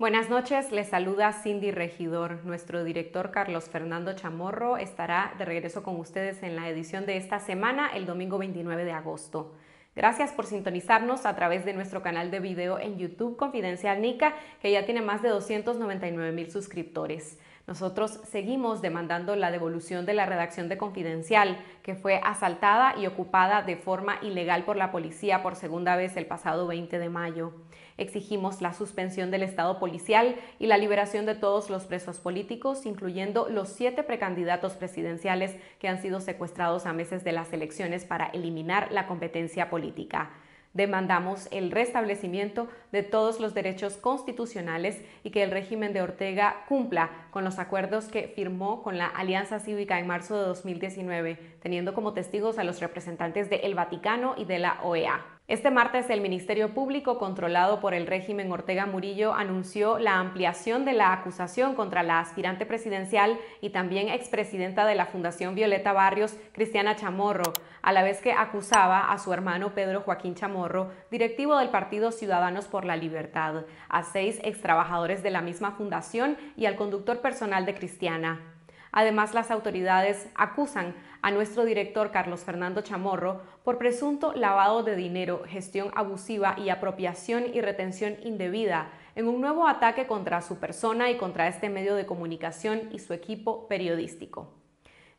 Buenas noches, les saluda Cindy Regidor. Nuestro director Carlos Fernando Chamorro estará de regreso con ustedes en la edición de esta semana, el domingo 29 de agosto. Gracias por sintonizarnos a través de nuestro canal de video en YouTube Confidencial Nica, que ya tiene más de 299,000 suscriptores. Nosotros seguimos demandando la devolución de la redacción de Confidencial, que fue asaltada y ocupada de forma ilegal por la policía por segunda vez el pasado 20 de mayo. Exigimos la suspensión del Estado policial y la liberación de todos los presos políticos, incluyendo los 7 precandidatos presidenciales que han sido secuestrados a meses de las elecciones para eliminar la competencia política. Demandamos el restablecimiento de todos los derechos constitucionales y que el régimen de Ortega cumpla con los acuerdos que firmó con la Alianza Cívica en marzo de 2019, teniendo como testigos a los representantes del Vaticano y de la OEA. Este martes, el Ministerio Público, controlado por el régimen Ortega Murillo, anunció la ampliación de la acusación contra la aspirante presidencial y también expresidenta de la Fundación Violeta Barrios, Cristiana Chamorro, a la vez que acusaba a su hermano Pedro Joaquín Chamorro, directivo del Partido Ciudadanos por la Libertad, a 6 extrabajadores de la misma fundación y al conductor personal de Cristiana. Además, las autoridades acusan a nuestro director Carlos Fernando Chamorro por presunto lavado de dinero, gestión abusiva y apropiación y retención indebida en un nuevo ataque contra su persona y contra este medio de comunicación y su equipo periodístico.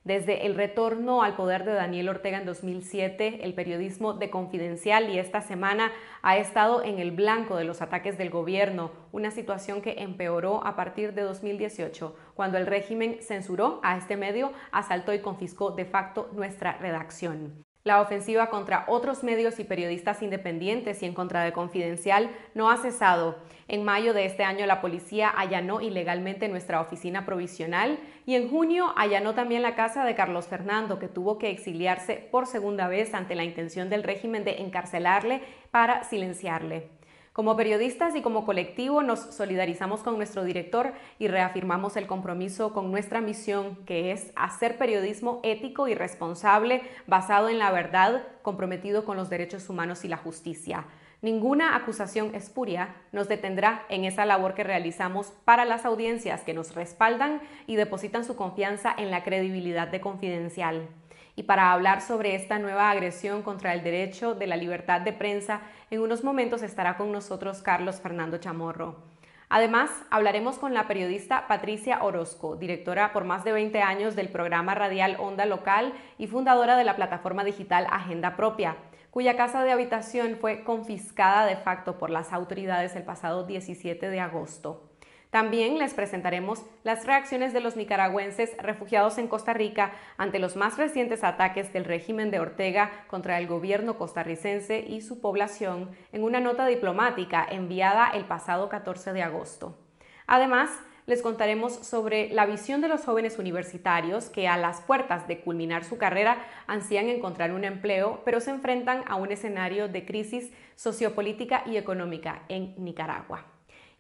Desde el retorno al poder de Daniel Ortega en 2007, el periodismo de Confidencial y esta semana ha estado en el blanco de los ataques del gobierno, una situación que empeoró a partir de 2018, cuando el régimen censuró a este medio, asaltó y confiscó de facto nuestra redacción. La ofensiva contra otros medios y periodistas independientes y en contra de Confidencial no ha cesado. En mayo de este año la policía allanó ilegalmente nuestra oficina provisional y en junio allanó también la casa de Carlos Fernando, que tuvo que exiliarse por segunda vez ante la intención del régimen de encarcelarle para silenciarle. Como periodistas y como colectivo nos solidarizamos con nuestro director y reafirmamos el compromiso con nuestra misión, que es hacer periodismo ético y responsable, basado en la verdad, comprometido con los derechos humanos y la justicia. Ninguna acusación espuria nos detendrá en esa labor que realizamos para las audiencias que nos respaldan y depositan su confianza en la credibilidad de Confidencial. Y para hablar sobre esta nueva agresión contra el derecho de la libertad de prensa, en unos momentos estará con nosotros Carlos Fernando Chamorro. Además, hablaremos con la periodista Patricia Orozco, directora por más de 20 años del programa radial Onda Local y fundadora de la plataforma digital Agenda Propia, cuya casa de habitación fue confiscada de facto por las autoridades el pasado 17 de agosto. También les presentaremos las reacciones de los nicaragüenses refugiados en Costa Rica ante los más recientes ataques del régimen de Ortega contra el gobierno costarricense y su población en una nota diplomática enviada el pasado 14 de agosto. Además, les contaremos sobre la visión de los jóvenes universitarios que a las puertas de culminar su carrera ansían encontrar un empleo, pero se enfrentan a un escenario de crisis sociopolítica y económica en Nicaragua.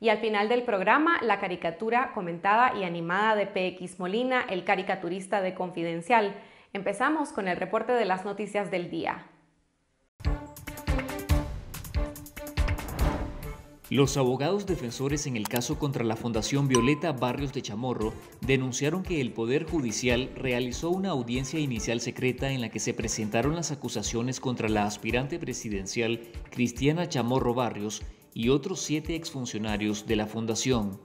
Y al final del programa, la caricatura comentada y animada de PX Molina, el caricaturista de Confidencial. Empezamos con el reporte de las noticias del día. Los abogados defensores en el caso contra la Fundación Violeta Barrios de Chamorro denunciaron que el Poder Judicial realizó una audiencia inicial secreta en la que se presentaron las acusaciones contra la aspirante presidencial Cristiana Chamorro Barrios y otros 7 exfuncionarios de la fundación.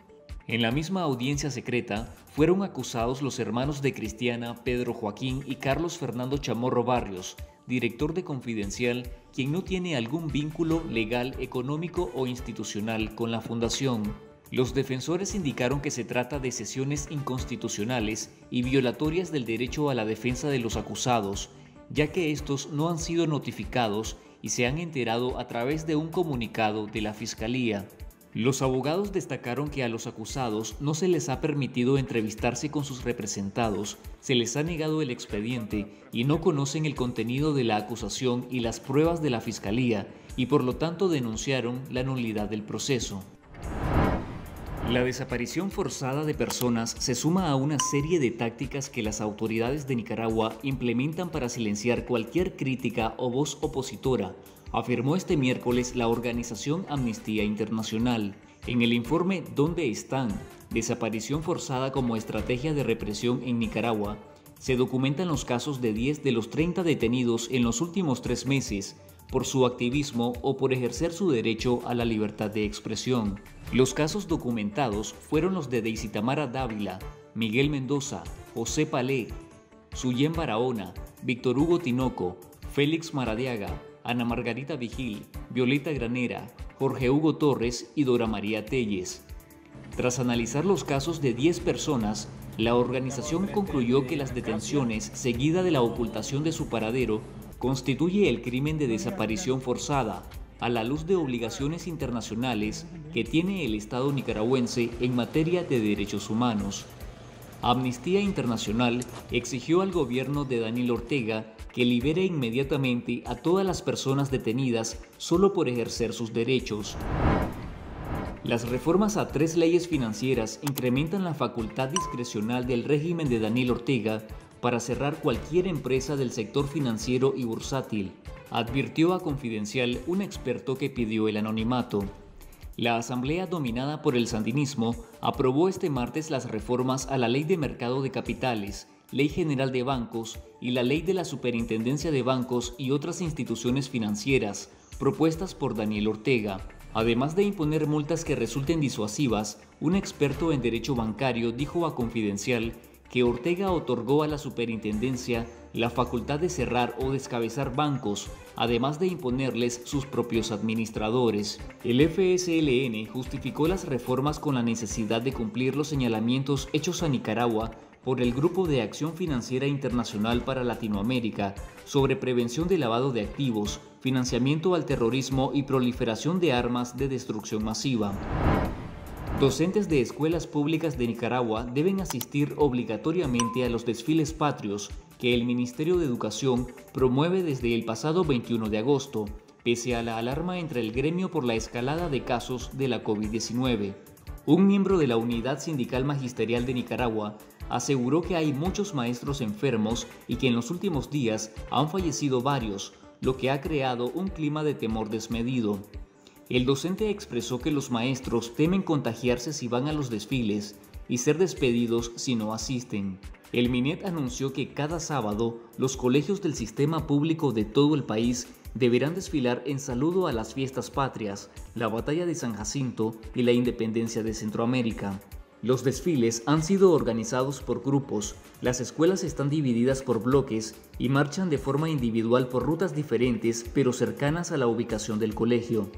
En la misma audiencia secreta fueron acusados los hermanos de Cristiana, Pedro Joaquín y Carlos Fernando Chamorro Barrios, director de Confidencial, quien no tiene algún vínculo legal, económico o institucional con la fundación. Los defensores indicaron que se trata de cesiones inconstitucionales y violatorias del derecho a la defensa de los acusados, ya que estos no han sido notificados y se han enterado a través de un comunicado de la Fiscalía. Los abogados destacaron que a los acusados no se les ha permitido entrevistarse con sus representados, se les ha negado el expediente y no conocen el contenido de la acusación y las pruebas de la Fiscalía, y por lo tanto denunciaron la nulidad del proceso. La desaparición forzada de personas se suma a una serie de tácticas que las autoridades de Nicaragua implementan para silenciar cualquier crítica o voz opositora, afirmó este miércoles la organización Amnistía Internacional. En el informe ¿Dónde están? Desaparición forzada como estrategia de represión en Nicaragua, se documentan los casos de 10 de los 30 detenidos en los últimos 3 meses por su activismo o por ejercer su derecho a la libertad de expresión. Los casos documentados fueron los de Daisy Tamara Dávila, Miguel Mendoza, José Palé, Suyen Barahona, Víctor Hugo Tinoco, Félix Maradiaga, Ana Margarita Vigil, Violeta Granera, Jorge Hugo Torres y Dora María Telles. Tras analizar los casos de 10 personas, la organización concluyó que las detenciones, seguida de la ocultación de su paradero, constituye el crimen de desaparición forzada, a la luz de obligaciones internacionales que tiene el Estado nicaragüense en materia de derechos humanos. Amnistía Internacional exigió al gobierno de Daniel Ortega que libere inmediatamente a todas las personas detenidas solo por ejercer sus derechos. Las reformas a 3 leyes financieras incrementan la facultad discrecional del régimen de Daniel Ortega para cerrar cualquier empresa del sector financiero y bursátil, advirtió a Confidencial un experto que pidió el anonimato. La asamblea dominada por el sandinismo aprobó este martes las reformas a la Ley de Mercado de Capitales, Ley General de Bancos y la Ley de la Superintendencia de Bancos y otras instituciones financieras, propuestas por Daniel Ortega. Además de imponer multas que resulten disuasivas, un experto en derecho bancario dijo a Confidencial que Ortega otorgó a la superintendencia la facultad de cerrar o descabezar bancos, además de imponerles sus propios administradores. El FSLN justificó las reformas con la necesidad de cumplir los señalamientos hechos a Nicaragua por el Grupo de Acción Financiera Internacional para Latinoamérica sobre prevención de lavado de activos, financiamiento al terrorismo y proliferación de armas de destrucción masiva. Docentes de escuelas públicas de Nicaragua deben asistir obligatoriamente a los desfiles patrios que el Ministerio de Educación promueve desde el pasado 21 de agosto, pese a la alarma entre el gremio por la escalada de casos de la COVID-19. Un miembro de la Unidad Sindical Magisterial de Nicaragua aseguró que hay muchos maestros enfermos y que en los últimos días han fallecido varios, lo que ha creado un clima de temor desmedido. El docente expresó que los maestros temen contagiarse si van a los desfiles y ser despedidos si no asisten. El MINET anunció que cada sábado los colegios del sistema público de todo el país deberán desfilar en saludo a las fiestas patrias, la batalla de San Jacinto y la independencia de Centroamérica. Los desfiles han sido organizados por grupos, las escuelas están divididas por bloques y marchan de forma individual por rutas diferentes pero cercanas a la ubicación del colegio.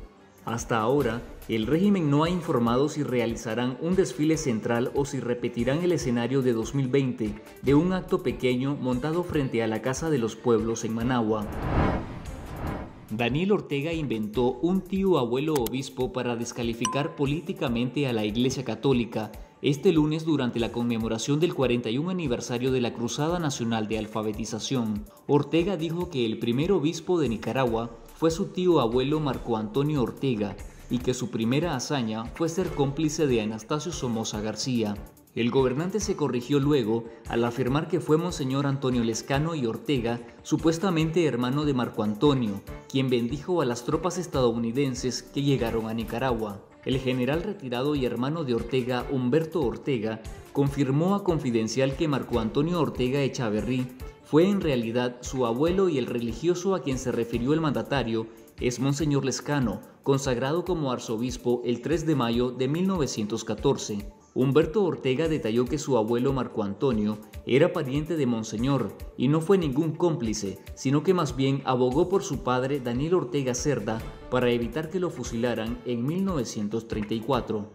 Hasta ahora, el régimen no ha informado si realizarán un desfile central o si repetirán el escenario de 2020 de un acto pequeño montado frente a la Casa de los Pueblos en Managua. Daniel Ortega inventó un tío abuelo obispo para descalificar políticamente a la Iglesia Católica este lunes durante la conmemoración del 41 aniversario de la Cruzada Nacional de Alfabetización. Ortega dijo que el primer obispo de Nicaragua fue su tío abuelo Marco Antonio Ortega y que su primera hazaña fue ser cómplice de Anastasio Somoza García. El gobernante se corrigió luego al afirmar que fue Monseñor Antonio Lescano y Ortega, supuestamente hermano de Marco Antonio, quien bendijo a las tropas estadounidenses que llegaron a Nicaragua. El general retirado y hermano de Ortega, Humberto Ortega, confirmó a Confidencial que Marco Antonio Ortega Echaverrí fue en realidad su abuelo y el religioso a quien se refirió el mandatario es Monseñor Lescano, consagrado como arzobispo el 3 de mayo de 1914. Humberto Ortega detalló que su abuelo Marco Antonio era pariente de Monseñor y no fue ningún cómplice, sino que más bien abogó por su padre Daniel Ortega Cerda para evitar que lo fusilaran en 1934.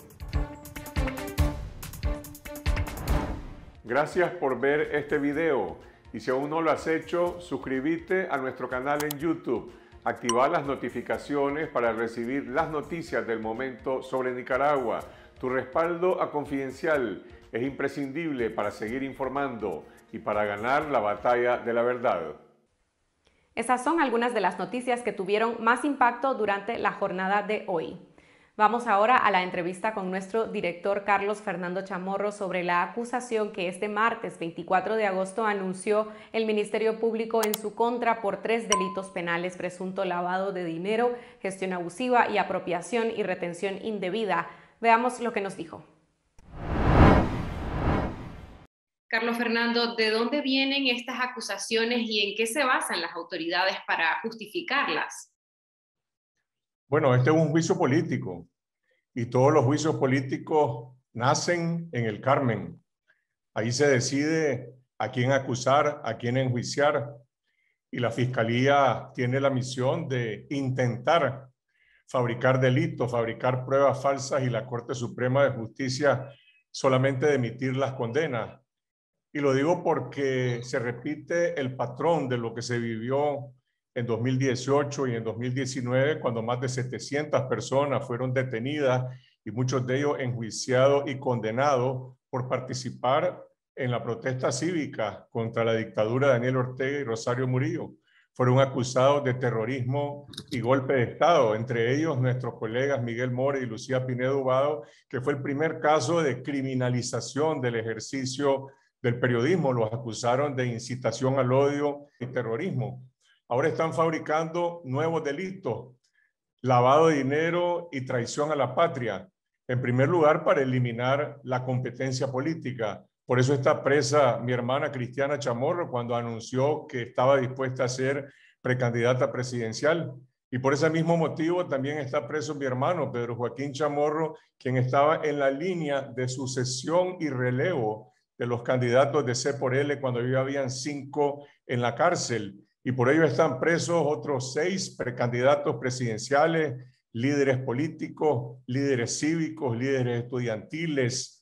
Gracias por ver este video. Y si aún no lo has hecho, suscríbete a nuestro canal en YouTube, activa las notificaciones para recibir las noticias del momento sobre Nicaragua. Tu respaldo a Confidencial es imprescindible para seguir informando y para ganar la batalla de la verdad. Esas son algunas de las noticias que tuvieron más impacto durante la jornada de hoy. Vamos ahora a la entrevista con nuestro director Carlos Fernando Chamorro sobre la acusación que este martes 24 de agosto anunció el Ministerio Público en su contra por 3 delitos penales: presunto lavado de dinero, gestión abusiva y apropiación y retención indebida. Veamos lo que nos dijo. Carlos Fernando, ¿de dónde vienen estas acusaciones y en qué se basan las autoridades para justificarlas? Bueno, este es un juicio político y todos los juicios políticos nacen en el Carmen. Ahí se decide a quién acusar, a quién enjuiciar, y la Fiscalía tiene la misión de intentar fabricar delitos, fabricar pruebas falsas, y la Corte Suprema de Justicia solamente de emitir las condenas. Y lo digo porque se repite el patrón de lo que se vivió en 2018 y en 2019, cuando más de 700 personas fueron detenidas y muchos de ellos enjuiciados y condenados por participar en la protesta cívica contra la dictadura de Daniel Ortega y Rosario Murillo. Fueron acusados de terrorismo y golpe de Estado, entre ellos nuestros colegas Miguel More y Lucía Pinedo Ubado, que fue el primer caso de criminalización del ejercicio del periodismo. Los acusaron de incitación al odio y terrorismo. Ahora están fabricando nuevos delitos, lavado de dinero y traición a la patria, en primer lugar para eliminar la competencia política. Por eso está presa mi hermana Cristiana Chamorro cuando anunció que estaba dispuesta a ser precandidata presidencial. Y por ese mismo motivo también está preso mi hermano Pedro Joaquín Chamorro, quien estaba en la línea de sucesión y relevo de los candidatos de C por L, cuando ya habían 5 en la cárcel, y por ello están presos otros 6 precandidatos presidenciales, líderes políticos, líderes cívicos, líderes estudiantiles,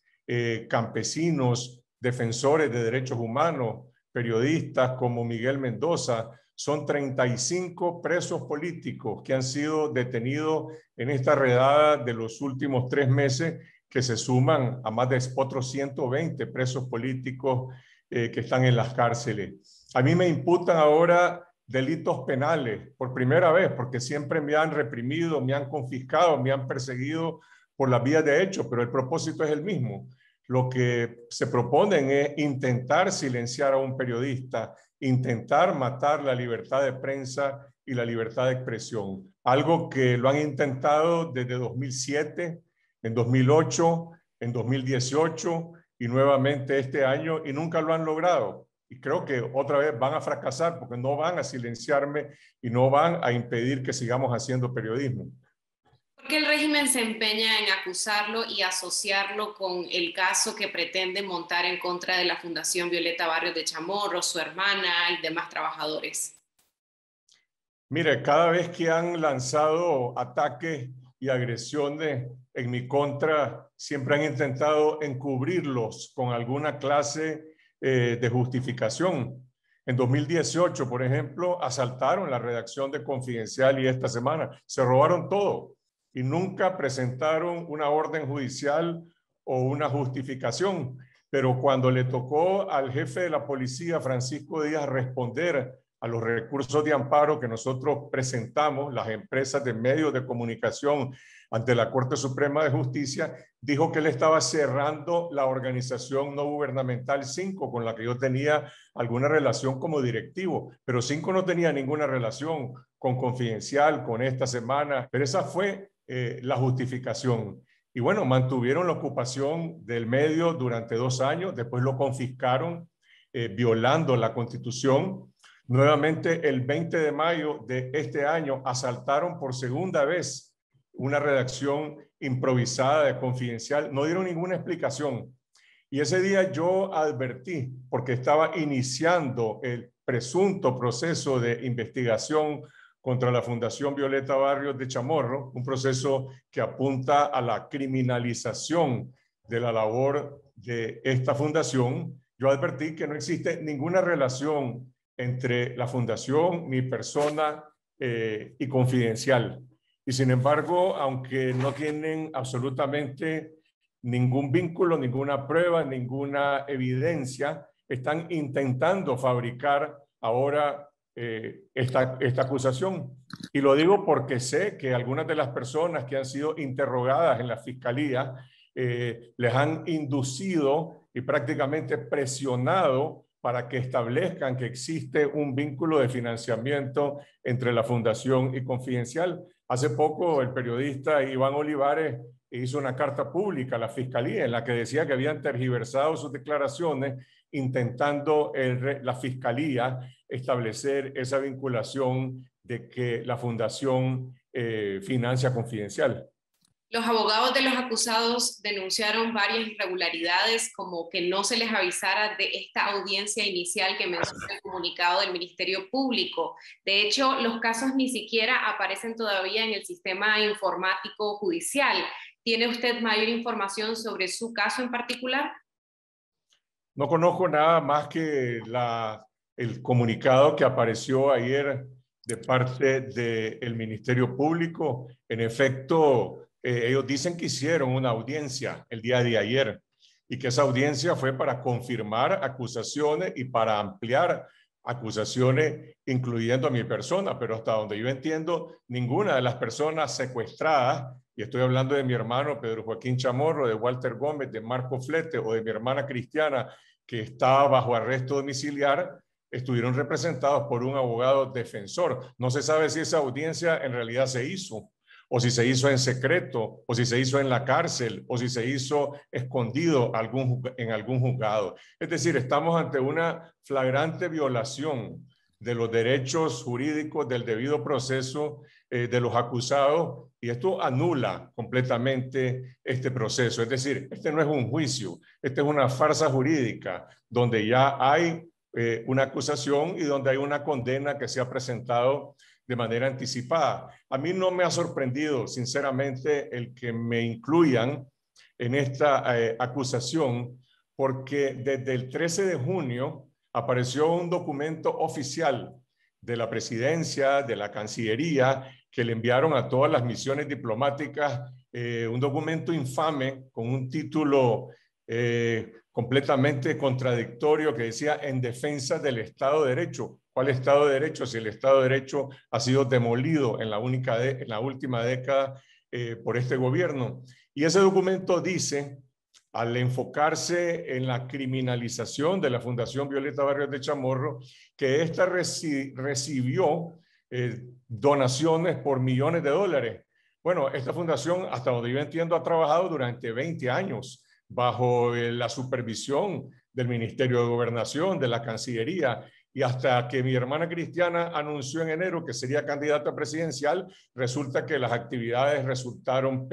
campesinos, defensores de derechos humanos, periodistas como Miguel Mendoza. Son 35 presos políticos que han sido detenidos en esta redada de los últimos 3 meses, que se suman a más de otros 120 presos políticos que están en las cárceles. A mí me imputan ahora delitos penales por primera vez, porque siempre me han reprimido, me han confiscado, me han perseguido por las vías de hecho, pero el propósito es el mismo. Lo que se proponen es intentar silenciar a un periodista, intentar matar la libertad de prensa y la libertad de expresión, algo que lo han intentado desde 2007, en 2008, en 2018 y nuevamente este año, y nunca lo han logrado. Y creo que otra vez van a fracasar, porque no van a silenciarme y no van a impedir que sigamos haciendo periodismo. ¿Por qué el régimen se empeña en acusarlo y asociarlo con el caso que pretende montar en contra de la Fundación Violeta Barrios de Chamorro, su hermana y demás trabajadores? Mire, cada vez que han lanzado ataques y agresiones en mi contra, siempre han intentado encubrirlos con alguna clase de justificación. En 2018, por ejemplo, asaltaron la redacción de Confidencial, y esta semana se robaron todo y nunca presentaron una orden judicial o una justificación. Pero cuando le tocó al jefe de la policía, Francisco Díaz, responder a los recursos de amparo que nosotros presentamos, las empresas de medios de comunicación, ante la Corte Suprema de Justicia, dijo que él estaba cerrando la organización no gubernamental 5, con la que yo tenía alguna relación como directivo, pero 5 no tenía ninguna relación con Confidencial, con esta semana, pero esa fue la justificación. Y bueno, mantuvieron la ocupación del medio durante 2 años, después lo confiscaron, violando la Constitución. Nuevamente, el 20 de mayo de este año, asaltaron por segunda vez una redacción improvisada de Confidencial. No dieron ninguna explicación. Y ese día yo advertí, porque estaba iniciando el presunto proceso de investigación contra la Fundación Violeta Barrios de Chamorro, un proceso que apunta a la criminalización de la labor de esta fundación. Yo advertí que no existe ninguna relación entre la fundación, mi persona y Confidencial. Y sin embargo, aunque no tienen absolutamente ningún vínculo, ninguna prueba, ninguna evidencia, están intentando fabricar ahora esta acusación. Y lo digo porque sé que algunas de las personas que han sido interrogadas en la Fiscalía les han inducido y prácticamente presionado para que establezcan que existe un vínculo de financiamiento entre la Fundación y Confidencial. Hace poco el periodista Iván Olivares hizo una carta pública a la Fiscalía en la que decía que habían tergiversado sus declaraciones intentando la Fiscalía establecer esa vinculación de que la Fundación financia Confidencial. Los abogados de los acusados denunciaron varias irregularidades, como que no se les avisara de esta audiencia inicial que menciona el comunicado del Ministerio Público. De hecho, los casos ni siquiera aparecen todavía en el sistema informático judicial. ¿Tiene usted mayor información sobre su caso en particular? No conozco nada más que el comunicado que apareció ayer de parte del Ministerio Público. En efecto, ellos dicen que hicieron una audiencia el día de ayer y que esa audiencia fue para confirmar acusaciones y para ampliar acusaciones, incluyendo a mi persona, pero hasta donde yo entiendo, ninguna de las personas secuestradas, y estoy hablando de mi hermano Pedro Joaquín Chamorro, de Walter Gómez, de Marco Flete o de mi hermana Cristiana, que estaba bajo arresto domiciliar, estuvieron representados por un abogado defensor. No se sabe si esa audiencia en realidad se hizo, o si se hizo en secreto, o si se hizo en la cárcel, o si se hizo escondido en algún juzgado. Es decir, estamos ante una flagrante violación de los derechos jurídicos del debido proceso de los acusados, y esto anula completamente este proceso. Es decir, este no es un juicio, esta es una farsa jurídica donde ya hay una acusación y donde hay una condena que se ha presentado de manera anticipada. A mí no me ha sorprendido, sinceramente, el que me incluyan en esta acusación, porque desde el 13 de junio apareció un documento oficial de la presidencia, de la Cancillería, que le enviaron a todas las misiones diplomáticas, un documento infame con un título completamente contradictorio que decía en defensa del Estado de Derecho. ¿Cuál Estado de Derecho? Si el Estado de Derecho ha sido demolido en la última década por este gobierno. Y ese documento dice, al enfocarse en la criminalización de la Fundación Violeta Barrios de Chamorro, que ésta recibió donaciones por millones de dólares. Bueno, esta fundación, hasta donde yo entiendo, ha trabajado durante 20 años bajo la supervisión del Ministerio de Gobernación, de la Cancillería, y hasta que mi hermana Cristiana anunció en enero que sería candidata presidencial, resulta que las actividades resultaron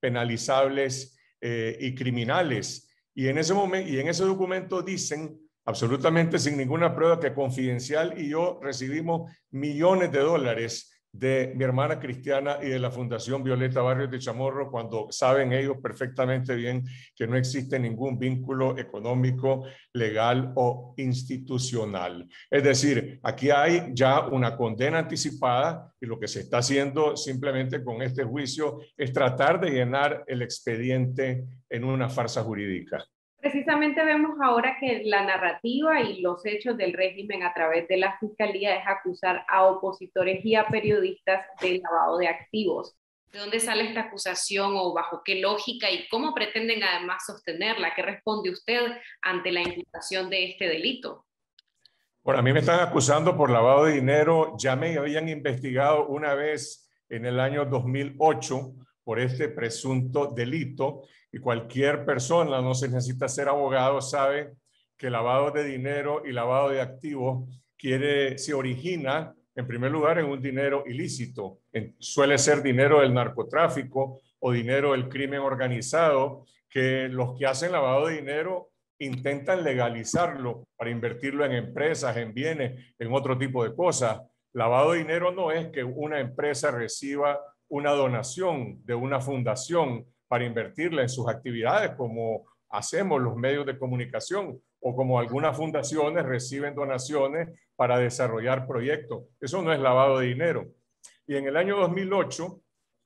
penalizables y criminales. Y en ese momento, y en ese documento dicen, absolutamente sin ninguna prueba, que Confidencial y yo recibimos millones de dólares de mi hermana Cristiana y de la Fundación Violeta Barrios de Chamorro, cuando saben ellos perfectamente bien que no existe ningún vínculo económico, legal o institucional. Es decir, aquí hay ya una condena anticipada y lo que se está haciendo simplemente con este juicio es tratar de llenar el expediente en una farsa jurídica. Precisamente vemos ahora que la narrativa y los hechos del régimen a través de la Fiscalía es acusar a opositores y a periodistas de lavado de activos. ¿De dónde sale esta acusación o bajo qué lógica y cómo pretenden además sostenerla? ¿Qué responde usted ante la imputación de este delito? Bueno, a mí me están acusando por lavado de dinero. Ya me habían investigado una vez en el año 2008 por este presunto delito. Y cualquier persona, no se necesita ser abogado, sabe que lavado de dinero y lavado de activos se origina, en primer lugar, en un dinero ilícito. Suele ser dinero del narcotráfico o dinero del crimen organizado, que los que hacen lavado de dinero intentan legalizarlo para invertirlo en empresas, en bienes, en otro tipo de cosas. Lavado de dinero no es que una empresa reciba una donación de una fundación para invertirla en sus actividades, como hacemos los medios de comunicación, o como algunas fundaciones reciben donaciones para desarrollar proyectos. Eso no es lavado de dinero. Y en el año 2008,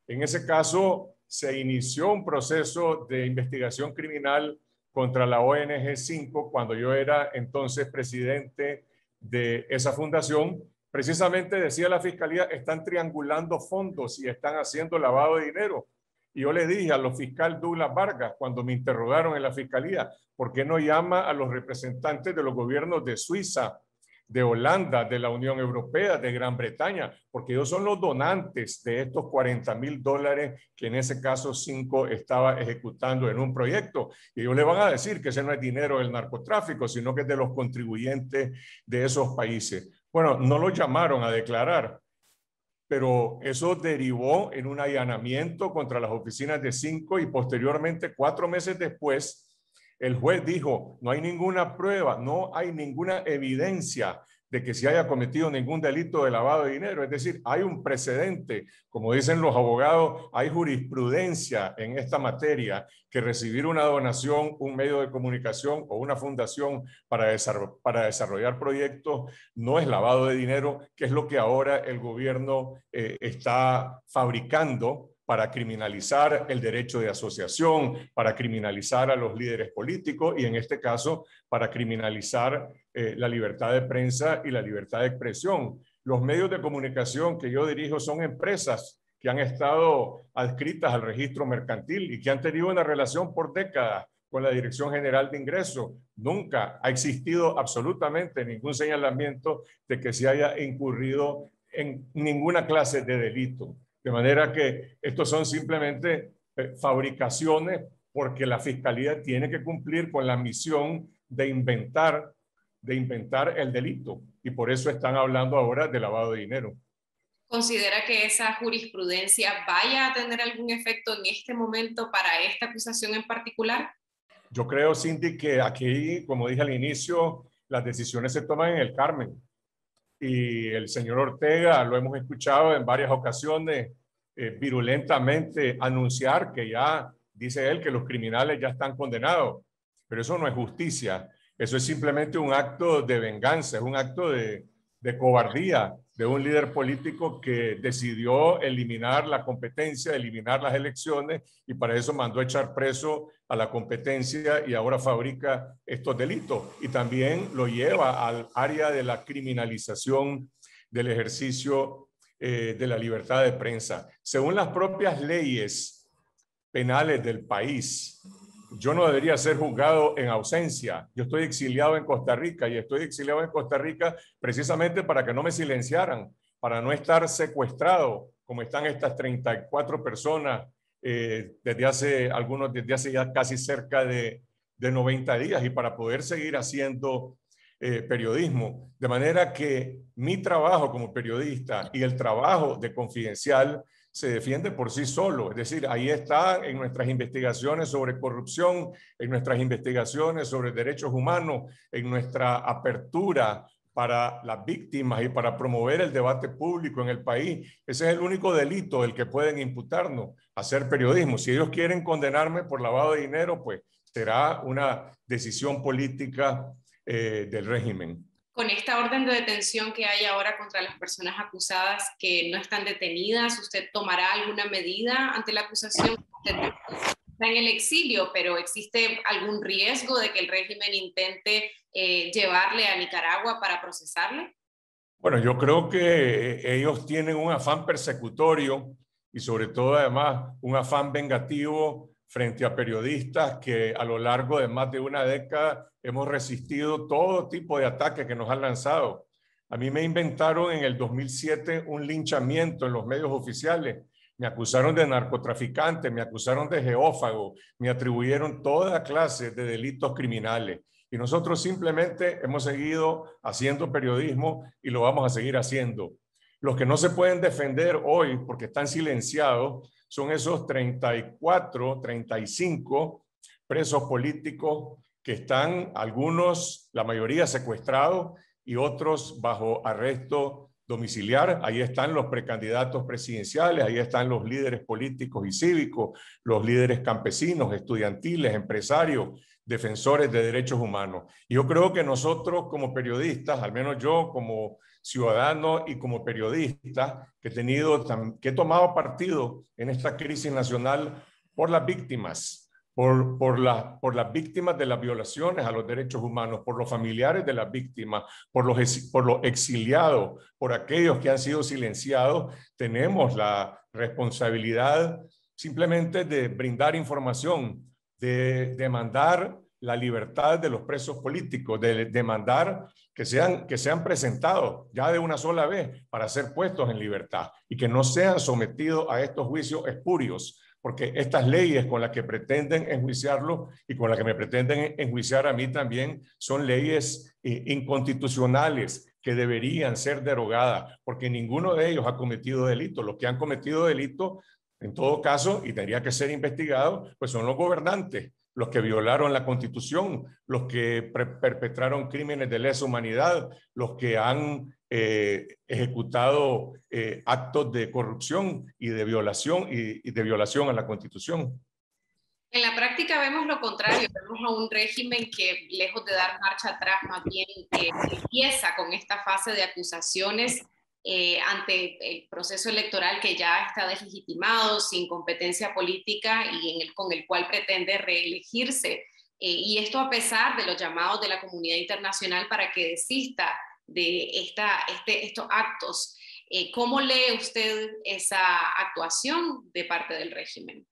en ese caso, se inició un proceso de investigación criminal contra la ONG 5, cuando yo era entonces presidente de esa fundación. Precisamente decía la Fiscalía, están triangulando fondos y están haciendo lavado de dinero. Y yo le dije a los fiscal Douglas Vargas, cuando me interrogaron en la Fiscalía, ¿por qué no llama a los representantes de los gobiernos de Suiza, de Holanda, de la Unión Europea, de Gran Bretaña, porque ellos son los donantes de estos $40.000 que en ese caso 5 estaba ejecutando en un proyecto. Y ellos le van a decir que ese no es dinero del narcotráfico, sino que es de los contribuyentes de esos países. Bueno, no lo llamaron a declarar, pero eso derivó en un allanamiento contra las oficinas de 5 y posteriormente, 4 meses después, el juez dijo, no hay ninguna prueba, no hay ninguna evidencia de que se haya cometido ningún delito de lavado de dinero. Es decir, hay un precedente, como dicen los abogados, hay jurisprudencia en esta materia, que recibir una donación, un medio de comunicación o una fundación para desarrollar proyectos no es lavado de dinero, que es lo que ahora el gobierno está fabricando, para criminalizar el derecho de asociación, para criminalizar a los líderes políticos y en este caso para criminalizar la libertad de prensa y la libertad de expresión. Los medios de comunicación que yo dirijo son empresas que han estado adscritas al registro mercantil y que han tenido una relación por décadas con la Dirección General de Ingresos. Nunca ha existido absolutamente ningún señalamiento de que se haya incurrido en ninguna clase de delito. De manera que estos son simplemente fabricaciones porque la Fiscalía tiene que cumplir con la misión de inventar el delito. Y por eso están hablando ahora de lavado de dinero. ¿Considera que esa jurisprudencia vaya a tener algún efecto en este momento para esta acusación en particular? Yo creo, Cindy, que aquí, como dije al inicio, las decisiones se toman en el Carmen. Y el señor Ortega, lo hemos escuchado en varias ocasiones, virulentamente anunciar que ya, dice él, que los criminales ya están condenados. Pero eso no es justicia. Eso es simplemente un acto de venganza, es un acto de cobardía de un líder político que decidió eliminar la competencia, eliminar las elecciones y para eso mandó a echar preso a la competencia y ahora fabrica estos delitos y también lo lleva al área de la criminalización del ejercicio de la libertad de prensa. Según las propias leyes penales del país, yo no debería ser juzgado en ausencia. Yo estoy exiliado en Costa Rica y estoy exiliado en Costa Rica precisamente para que no me silenciaran, para no estar secuestrado como están estas 34 personas desde hace ya casi cerca de 90 días y para poder seguir haciendo periodismo. De manera que mi trabajo como periodista y el trabajo de Confidencial se defiende por sí solo, es decir, ahí está en nuestras investigaciones sobre corrupción, en nuestras investigaciones sobre derechos humanos, en nuestra apertura para las víctimas y para promover el debate público en el país. Ese es el único delito el que pueden imputarnos, hacer periodismo. Si ellos quieren condenarme por lavado de dinero, pues será una decisión política del régimen. Con esta orden de detención que hay ahora contra las personas acusadas que no están detenidas, ¿usted tomará alguna medida ante la acusación? Usted está en el exilio, pero ¿existe algún riesgo de que el régimen intente llevarle a Nicaragua para procesarle? Bueno, yo creo que ellos tienen un afán persecutorio y sobre todo además un afán vengativo frente a periodistas que a lo largo de más de una década hemos resistido todo tipo de ataques que nos han lanzado. A mí me inventaron en el 2007 un linchamiento en los medios oficiales. Me acusaron de narcotraficante, me acusaron de geófago, me atribuyeron toda clase de delitos criminales. Y nosotros simplemente hemos seguido haciendo periodismo y lo vamos a seguir haciendo. Los que no se pueden defender hoy porque están silenciados son esos 34, 35 presos políticos que están, algunos, la mayoría secuestrados y otros bajo arresto domiciliar. Ahí están los precandidatos presidenciales, ahí están los líderes políticos y cívicos, los líderes campesinos, estudiantiles, empresarios, defensores de derechos humanos. Y yo creo que nosotros como periodistas, al menos yo como ciudadano y como periodista que he tomado partido en esta crisis nacional por las víctimas, por las víctimas de las violaciones a los derechos humanos, por los familiares de las víctimas, por los exiliados, por aquellos que han sido silenciados, tenemos la responsabilidad simplemente de brindar información, de demandar la libertad de los presos políticos, de demandar que sean presentados ya de una sola vez para ser puestos en libertad y que no sean sometidos a estos juicios espurios, porque estas leyes con las que pretenden enjuiciarlo y con las que me pretenden enjuiciar a mí también son leyes inconstitucionales que deberían ser derogadas, porque ninguno de ellos ha cometido delito. Los que han cometido delito, en todo caso, y tendría que ser investigado, pues son los gobernantes, los que violaron la Constitución, los que perpetraron crímenes de lesa humanidad, los que han ejecutado actos de corrupción y de violación a la Constitución. En la práctica vemos lo contrario, vemos un régimen que, lejos de dar marcha atrás, más bien empieza con esta fase de acusaciones ante el proceso electoral que ya está deslegitimado, sin competencia política y con el cual pretende reelegirse. Y esto a pesar de los llamados de la comunidad internacional para que desista de estos actos. ¿Cómo lee usted esa actuación de parte del régimen?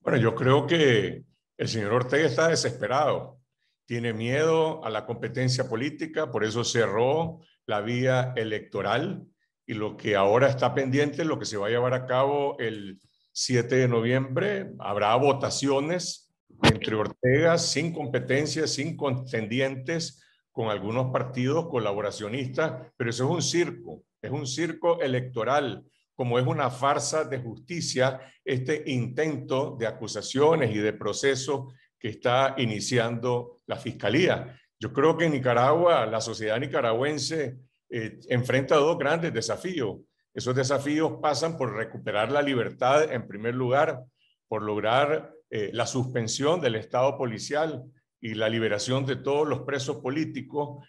Bueno, yo creo que el señor Ortega está desesperado, tiene miedo a la competencia política, por eso cerró la vía electoral, y lo que ahora está pendiente, lo que se va a llevar a cabo el 7 de noviembre, habrá votaciones entre Ortega, sin competencia, sin contendientes, con algunos partidos colaboracionistas, pero eso es un circo electoral, como es una farsa de justicia este intento de acusaciones y de proceso que está iniciando la Fiscalía. Yo creo que en Nicaragua, la sociedad nicaragüense enfrenta dos grandes desafíos. Esos desafíos pasan por recuperar la libertad en primer lugar, por lograr la suspensión del Estado policial y la liberación de todos los presos políticos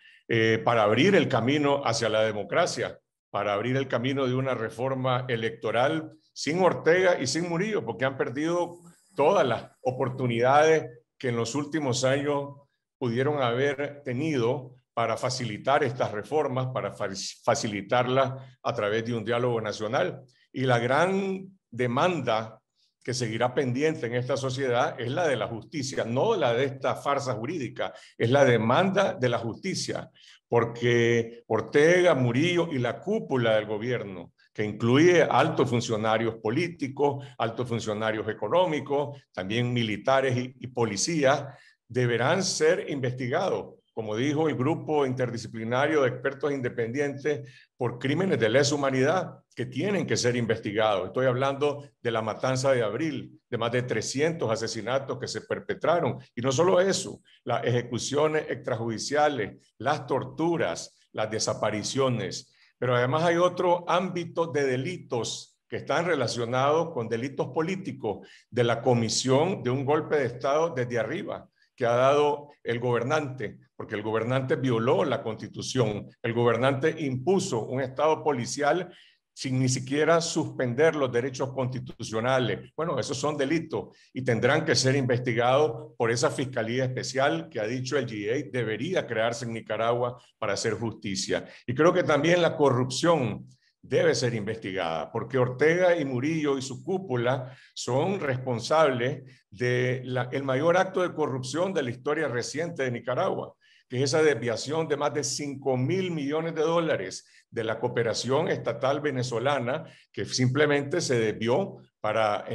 para abrir el camino hacia la democracia, para abrir el camino de una reforma electoral sin Ortega y sin Murillo, porque han perdido todas las oportunidades que en los últimos años pudieron haber tenido para facilitar estas reformas, para facilitarlas a través de un diálogo nacional. Y la gran demanda que seguirá pendiente en esta sociedad es la de la justicia, no la de esta farsa jurídica, es la demanda de la justicia, porque Ortega, Murillo y la cúpula del gobierno, que incluye altos funcionarios políticos, altos funcionarios económicos, también militares y policías, deberán ser investigados, como dijo el grupo interdisciplinario de expertos independientes, por crímenes de lesa humanidad que tienen que ser investigados. Estoy hablando de la matanza de abril, de más de 300 asesinatos que se perpetraron. Y no solo eso, las ejecuciones extrajudiciales, las torturas, las desapariciones. Pero además hay otro ámbito de delitos que están relacionados con delitos políticos, de la comisión de un golpe de Estado desde arriba, que ha dado el gobernante, porque el gobernante violó la Constitución, el gobernante impuso un Estado policial sin ni siquiera suspender los derechos constitucionales. Bueno, esos son delitos y tendrán que ser investigados por esa Fiscalía Especial que ha dicho el GA debería crearse en Nicaragua para hacer justicia. Y creo que también la corrupción debe ser investigada, porque Ortega y Murillo y su cúpula son responsables del mayor acto de corrupción de la historia reciente de Nicaragua, que es esa desviación de más de 5.000 millones de dólares de la cooperación estatal venezolana, que simplemente se desvió para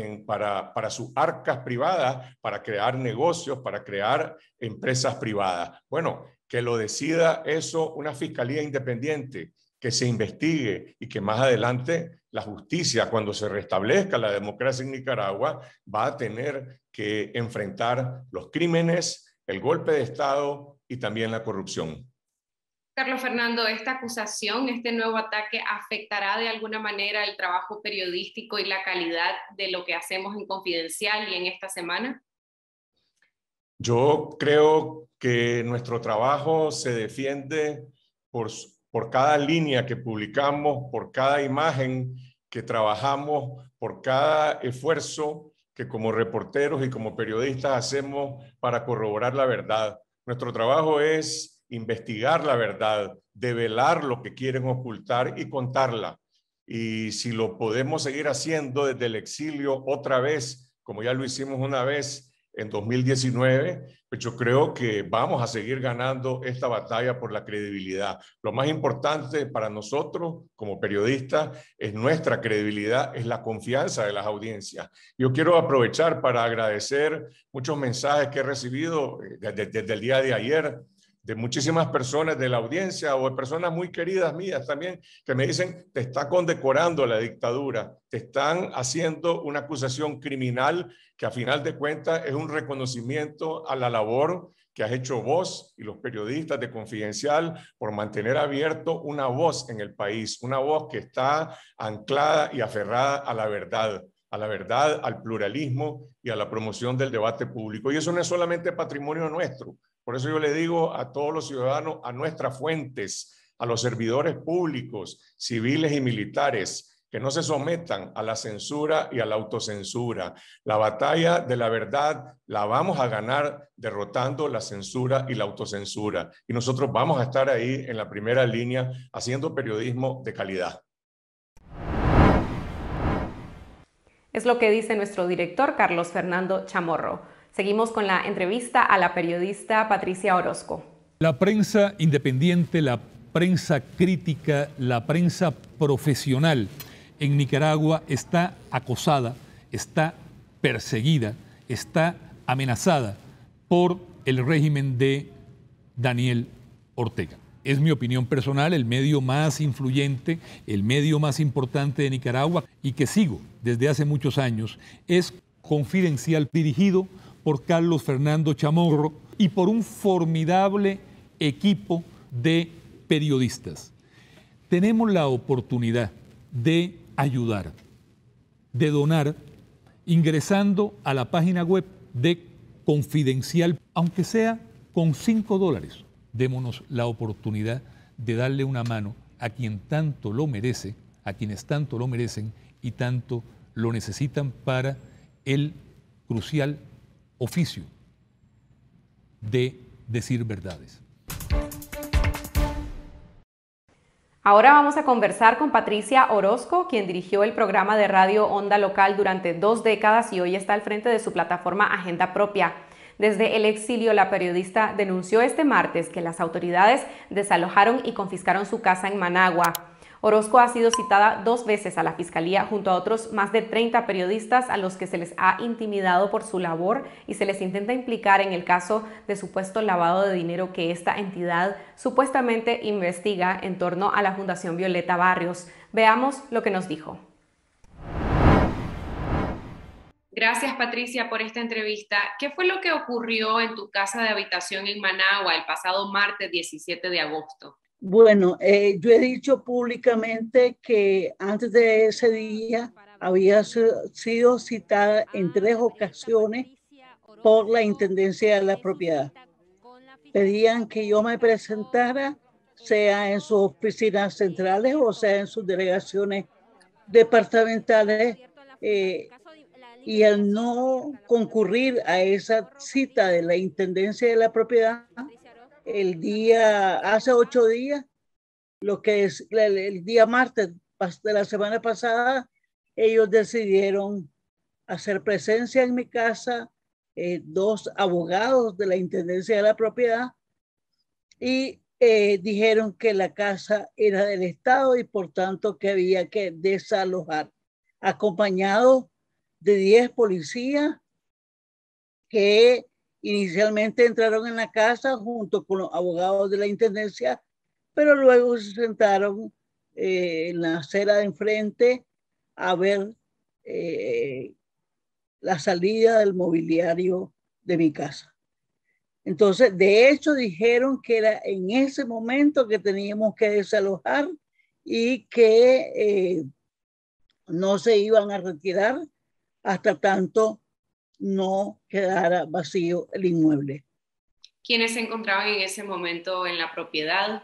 sus arcas privadas, para crear negocios, para crear empresas privadas. Bueno, que lo decida eso una fiscalía independiente, que se investigue y que más adelante la justicia, cuando se restablezca la democracia en Nicaragua, va a tener que enfrentar los crímenes, el golpe de Estado y también la corrupción. Carlos Fernando, ¿esta acusación, este nuevo ataque, afectará de alguna manera el trabajo periodístico y la calidad de lo que hacemos en Confidencial y en esta semana? Yo creo que nuestro trabajo se defiende por cada línea que publicamos, por cada imagen que trabajamos, por cada esfuerzo que como reporteros y como periodistas hacemos para corroborar la verdad. Nuestro trabajo es investigar la verdad, develar lo que quieren ocultar y contarla. Y si lo podemos seguir haciendo desde el exilio otra vez, como ya lo hicimos una vez en 2019, pues yo creo que vamos a seguir ganando esta batalla por la credibilidad. Lo más importante para nosotros como periodistas es nuestra credibilidad, es la confianza de las audiencias. Yo quiero aprovechar para agradecer muchos mensajes que he recibido desde el día de ayer de muchísimas personas de la audiencia o de personas muy queridas mías también, que me dicen, te está condecorando la dictadura, te están haciendo una acusación criminal que a final de cuentas es un reconocimiento a la labor que has hecho vos y los periodistas de Confidencial por mantener abierto una voz en el país, una voz que está anclada y aferrada a la verdad, al pluralismo y a la promoción del debate público. Y eso no es solamente patrimonio nuestro. Por eso yo le digo a todos los ciudadanos, a nuestras fuentes, a los servidores públicos, civiles y militares, que no se sometan a la censura y a la autocensura. La batalla de la verdad la vamos a ganar derrotando la censura y la autocensura. Y nosotros vamos a estar ahí en la primera línea haciendo periodismo de calidad. Es lo que dice nuestro director Carlos Fernando Chamorro. Seguimos con la entrevista a la periodista Patricia Orozco. La prensa independiente, la prensa crítica, la prensa profesional en Nicaragua está acosada, está perseguida, está amenazada por el régimen de Daniel Ortega. Es mi opinión personal, el medio más influyente, el medio más importante de Nicaragua y que sigo desde hace muchos años, es Confidencial, dirigido por Carlos Fernando Chamorro y por un formidable equipo de periodistas. Tenemos la oportunidad de ayudar, de donar, ingresando a la página web de Confidencial, aunque sea con $5, démonos la oportunidad de darle una mano a quien tanto lo merece, a quienes tanto lo merecen y tanto lo necesitan para el crucial oficio de decir verdades. Ahora vamos a conversar con Patricia Orozco, quien dirigió el programa de radio Onda Local durante 2 décadas y hoy está al frente de su plataforma Agenda Propia. Desde el exilio, la periodista denunció este martes que las autoridades desalojaron y confiscaron su casa en Managua. Orozco ha sido citada 2 veces a la Fiscalía junto a otros más de 30 periodistas a los que se les ha intimidado por su labor y se les intenta implicar en el caso de supuesto lavado de dinero que esta entidad supuestamente investiga en torno a la Fundación Violeta Barrios. Veamos lo que nos dijo. Gracias, Patricia, por esta entrevista. ¿Qué fue lo que ocurrió en tu casa de habitación en Managua el pasado martes 17 de agosto? Bueno, yo he dicho públicamente que antes de ese día había sido citada en 3 ocasiones por la Intendencia de la Propiedad. Pedían que yo me presentara, sea en sus oficinas centrales o sea en sus delegaciones departamentales, y al no concurrir a esa cita de la Intendencia de la Propiedad, el día, hace 8 días, lo que es el día martes de la semana pasada, ellos decidieron hacer presencia en mi casa, 2 abogados de la Intendencia de la Propiedad, y dijeron que la casa era del Estado y por tanto que había que desalojar, acompañado de 10 policías que inicialmente entraron en la casa junto con los abogados de la Intendencia, pero luego se sentaron en la acera de enfrente a ver la salida del mobiliario de mi casa. Entonces, de hecho, dijeron que era en ese momento que teníamos que desalojar y que no se iban a retirar hasta tanto no quedara vacío el inmueble. ¿Quiénes se encontraban en ese momento en la propiedad?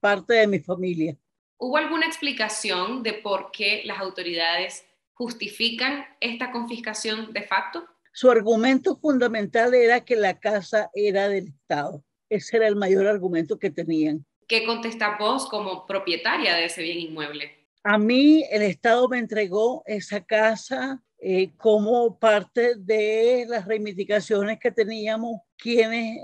Parte de mi familia. ¿Hubo alguna explicación de por qué las autoridades justifican esta confiscación de facto? Su argumento fundamental era que la casa era del Estado. Ese era el mayor argumento que tenían. ¿Qué contestás vos como propietaria de ese bien inmueble? A mí el Estado me entregó esa casa como parte de las reivindicaciones que teníamos quienes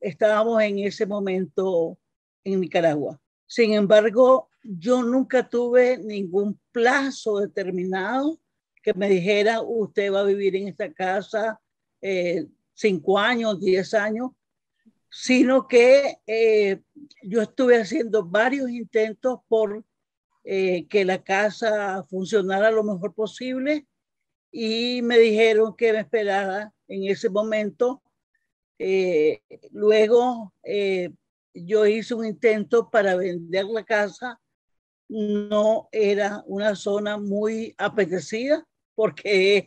estábamos en ese momento en Nicaragua. Sin embargo, yo nunca tuve ningún plazo determinado que me dijera usted va a vivir en esta casa 5 años, 10 años, sino que yo estuve haciendo varios intentos por que la casa funcionara lo mejor posible y me dijeron que me esperara en ese momento. Luego yo hice un intento para vender la casa. No era una zona muy apetecida porque es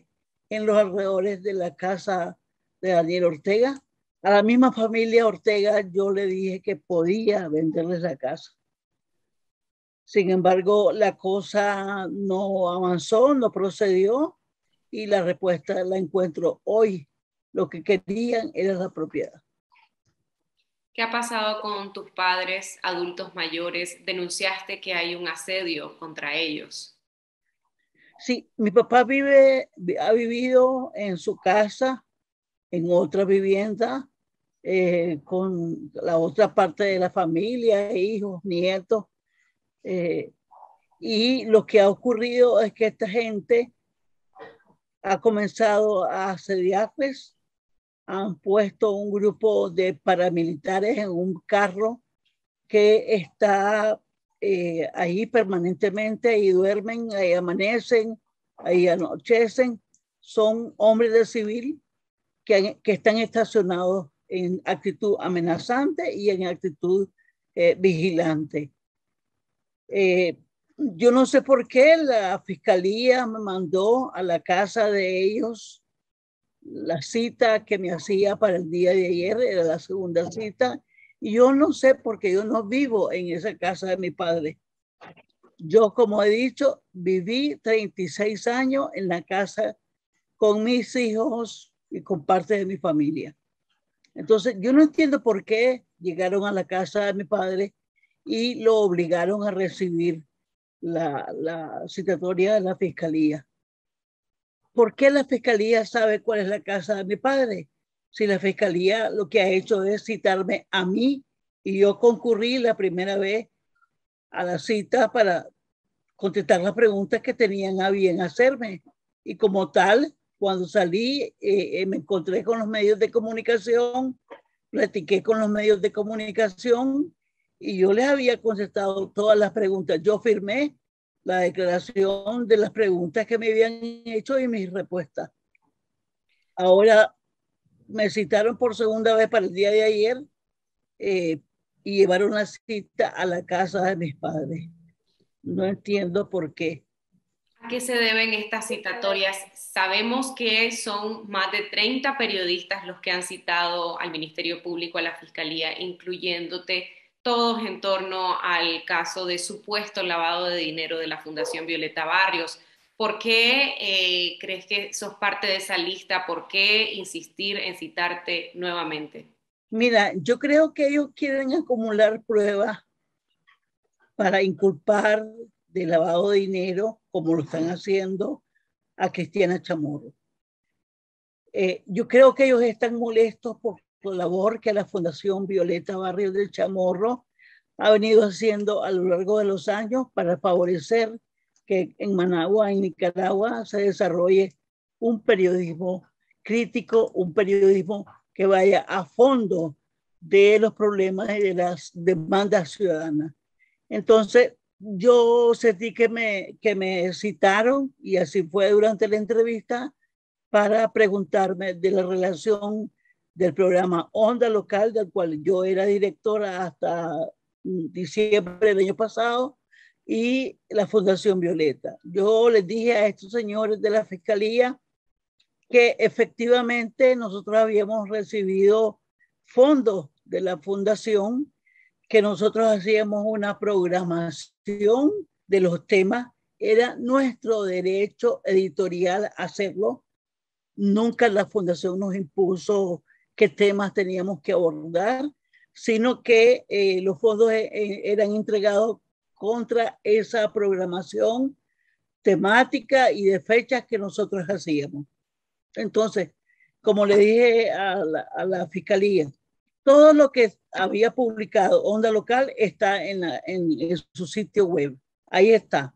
en los alrededores de la casa de Daniel Ortega. A la misma familia Ortega yo le dije que podía venderles la casa. Sin embargo, la cosa no avanzó, no procedió y la respuesta la encuentro hoy. Lo que querían era la propiedad. ¿Qué ha pasado con tus padres, adultos mayores? ¿Denunciaste que hay un asedio contra ellos? Sí, mi papá ha vivido en su casa, en otra vivienda, con la otra parte de la familia, hijos, nietos. Y lo que ha ocurrido es que esta gente ha comenzado a asediarles. Han puesto un grupo de paramilitares en un carro que está ahí permanentemente y duermen, ahí amanecen, ahí anochecen. Son hombres de civil que están estacionados en actitud amenazante y en actitud vigilante. Yo no sé por qué la fiscalía me mandó a la casa de ellos. La cita que me hacía para el día de ayer era la segunda cita y yo no sé porque yo no vivo en esa casa de mi padre. Yo, como he dicho, viví 36 años en la casa con mis hijos y con parte de mi familia. Entonces yo no entiendo por qué llegaron a la casa de mi padre y lo obligaron a recibir la citatoria de la fiscalía. ¿Por qué la fiscalía sabe cuál es la casa de mi padre? Si la fiscalía lo que ha hecho es citarme a mí y yo concurrí la primera vez a la cita para contestar las preguntas que tenían a bien hacerme. Y como tal, cuando salí, me encontré con los medios de comunicación, platiqué con los medios de comunicación y yo les había contestado todas las preguntas. Yo firmé la declaración de las preguntas que me habían hecho y mis respuestas. Ahora me citaron por segunda vez para el día de ayer y llevaron la cita a la casa de mis padres. No entiendo por qué. ¿A qué se deben estas citatorias? Sabemos que son más de 30 periodistas los que han citado al Ministerio Público, a la Fiscalía, incluyéndote, todos en torno al caso de supuesto lavado de dinero de la Fundación Violeta Barrios. ¿Por qué crees que sos parte de esa lista? ¿Por qué insistir en citarte nuevamente? Mira, yo creo que ellos quieren acumular pruebas para inculpar de lavado de dinero, como lo están haciendo a Cristiana Chamorro. Yo creo que ellos están molestos porque labor que la Fundación Violeta Barrios del Chamorro ha venido haciendo a lo largo de los años para favorecer que en Managua, en Nicaragua, se desarrolle un periodismo crítico, un periodismo que vaya a fondo de los problemas y de las demandas ciudadanas. Entonces, yo sentí que me citaron, y así fue durante la entrevista, para preguntarme de la relación del programa Onda Local, del cual yo era directora hasta diciembre del año pasado, y la Fundación Violeta. Yo les dije a estos señores de la Fiscalía que efectivamente nosotros habíamos recibido fondos de la Fundación, que nosotros hacíamos una programación de los temas. Era nuestro derecho editorial hacerlo. Nunca la Fundación nos impuso qué temas teníamos que abordar, sino que los fondos eran entregados contra esa programación temática y de fechas que nosotros hacíamos. Entonces, como le dije a la Fiscalía, todo lo que había publicado Onda Local está en su sitio web. Ahí está.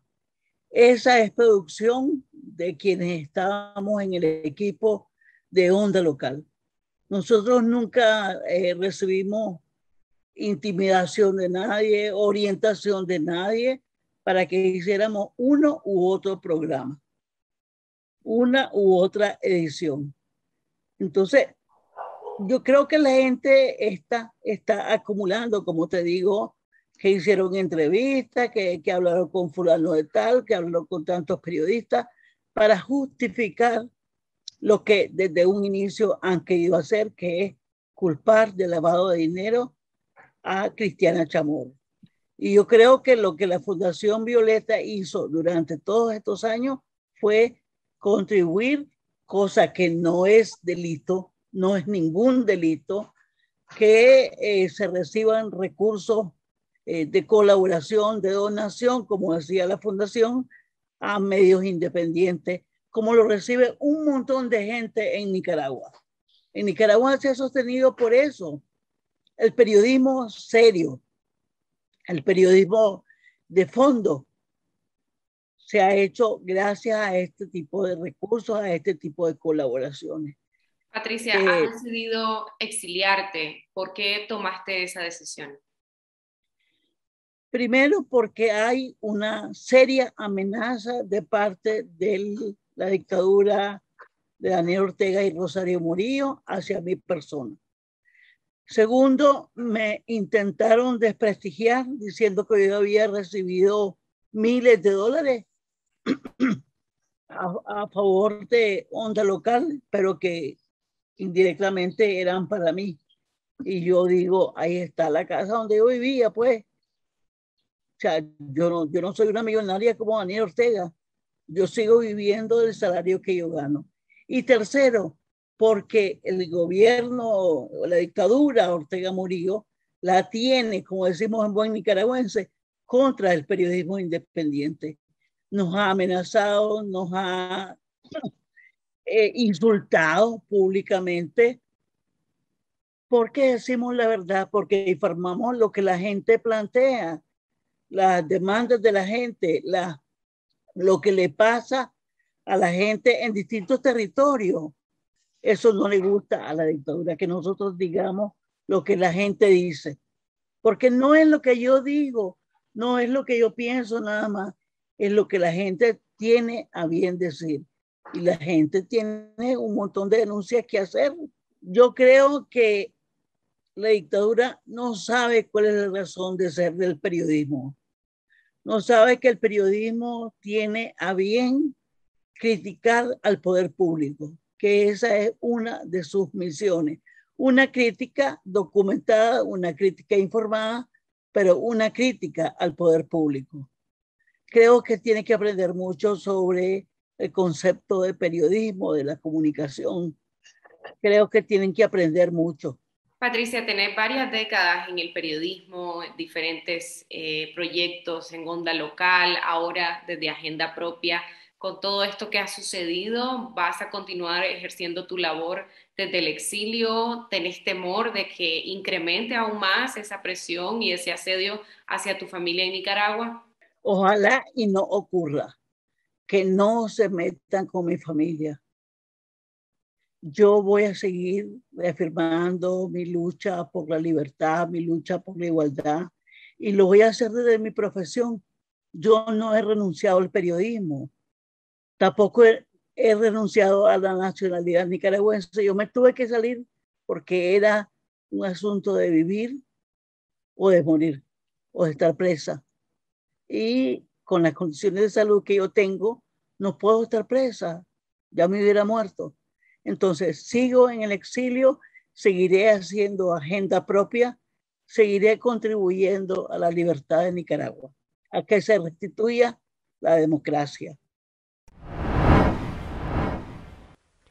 Esa es producción de quienes estábamos en el equipo de Onda Local. Nosotros nunca recibimos intimidación de nadie, orientación de nadie, para que hiciéramos uno u otro programa, una u otra edición. Entonces, yo creo que la gente está acumulando, como te digo, que hicieron entrevistas, que hablaron con fulano de tal, que hablaron con tantos periodistas, para justificar lo que desde un inicio han querido hacer, que es culpar de lavado de dinero a Cristiana Chamorro. Y yo creo que lo que la Fundación Violeta hizo durante todos estos años fue contribuir, cosa que no es delito, no es ningún delito, que se reciban recursos de colaboración, de donación, como decía la Fundación, a medios independientes, como lo recibe un montón de gente en Nicaragua. En Nicaragua se ha sostenido por eso, el periodismo serio, el periodismo de fondo se ha hecho gracias a este tipo de recursos, a este tipo de colaboraciones. Patricia, has decidido exiliarte. ¿Por qué tomaste esa decisión? Primero, porque hay una seria amenaza de parte de la dictadura de Daniel Ortega y Rosario Murillo hacia mi persona. Segundo, me intentaron desprestigiar diciendo que yo había recibido miles de dólares a favor de Onda Local, pero que indirectamente eran para mí. Y yo digo, ahí está la casa donde yo vivía, pues. O sea, yo no soy una millonaria como Daniel Ortega. Yo sigo viviendo del salario que yo gano. Y tercero, porque el gobierno, la dictadura Ortega Murillo, la tiene, como decimos en buen nicaragüense, contra el periodismo independiente. Nos ha amenazado, nos ha insultado públicamente. Porque decimos la verdad, porque informamos lo que la gente plantea, las demandas de la gente, lo que le pasa a la gente en distintos territorios. Eso no le gusta a la dictadura, que nosotros digamos lo que la gente dice. Porque no es lo que yo digo, no es lo que yo pienso nada más, es lo que la gente tiene a bien decir. Y la gente tiene un montón de denuncias que hacer. Yo creo que la dictadura no sabe cuál es la razón de ser del periodismo. No sabe que el periodismo tiene a bien criticar al poder público, que esa es una de sus misiones. Una crítica documentada, una crítica informada, pero una crítica al poder público. Creo que tiene que aprender mucho sobre el concepto de periodismo, de la comunicación. Creo que tienen que aprender mucho. Patricia, tenés varias décadas en el periodismo, diferentes proyectos en Onda Local, ahora desde Agenda Propia. Con todo esto que ha sucedido, ¿vas a continuar ejerciendo tu labor desde el exilio? ¿Tenés temor de que incremente aún más esa presión y ese asedio hacia tu familia en Nicaragua? Ojalá y no ocurra, que no se metan con mi familia. Yo voy a seguir reafirmando mi lucha por la libertad, mi lucha por la igualdad, y lo voy a hacer desde mi profesión. Yo no he renunciado al periodismo. Tampoco he renunciado a la nacionalidad nicaragüense. Yo me tuve que salir porque era un asunto de vivir o de morir o de estar presa. Y con las condiciones de salud que yo tengo, no puedo estar presa. Ya me hubiera muerto. Entonces, sigo en el exilio, seguiré haciendo Agenda Propia, seguiré contribuyendo a la libertad de Nicaragua, a que se restituya la democracia.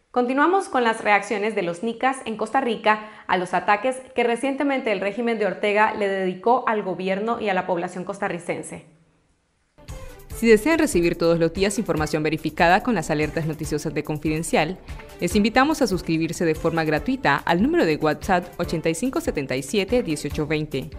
Continuamos con las reacciones de los nicas en Costa Rica a los ataques que recientemente el régimen de Ortega le dedicó al gobierno y a la población costarricense. Si desean recibir todos los días información verificada con las alertas noticiosas de Confidencial, les invitamos a suscribirse de forma gratuita al número de WhatsApp 8577 1820.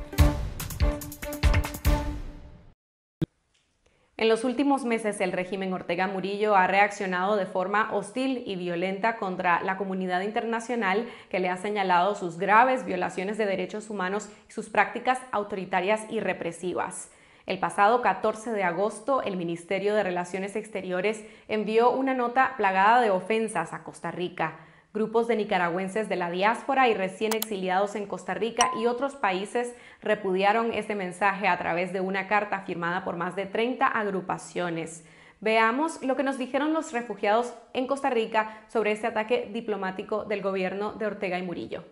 En los últimos meses, el régimen Ortega Murillo ha reaccionado de forma hostil y violenta contra la comunidad internacional, que le ha señalado sus graves violaciones de derechos humanos y sus prácticas autoritarias y represivas. El pasado 14 de agosto, el Ministerio de Relaciones Exteriores envió una nota plagada de ofensas a Costa Rica. Grupos de nicaragüenses de la diáspora y recién exiliados en Costa Rica y otros países repudiaron este mensaje a través de una carta firmada por más de 30 agrupaciones. Veamos lo que nos dijeron los refugiados en Costa Rica sobre este ataque diplomático del gobierno de Ortega y Murillo.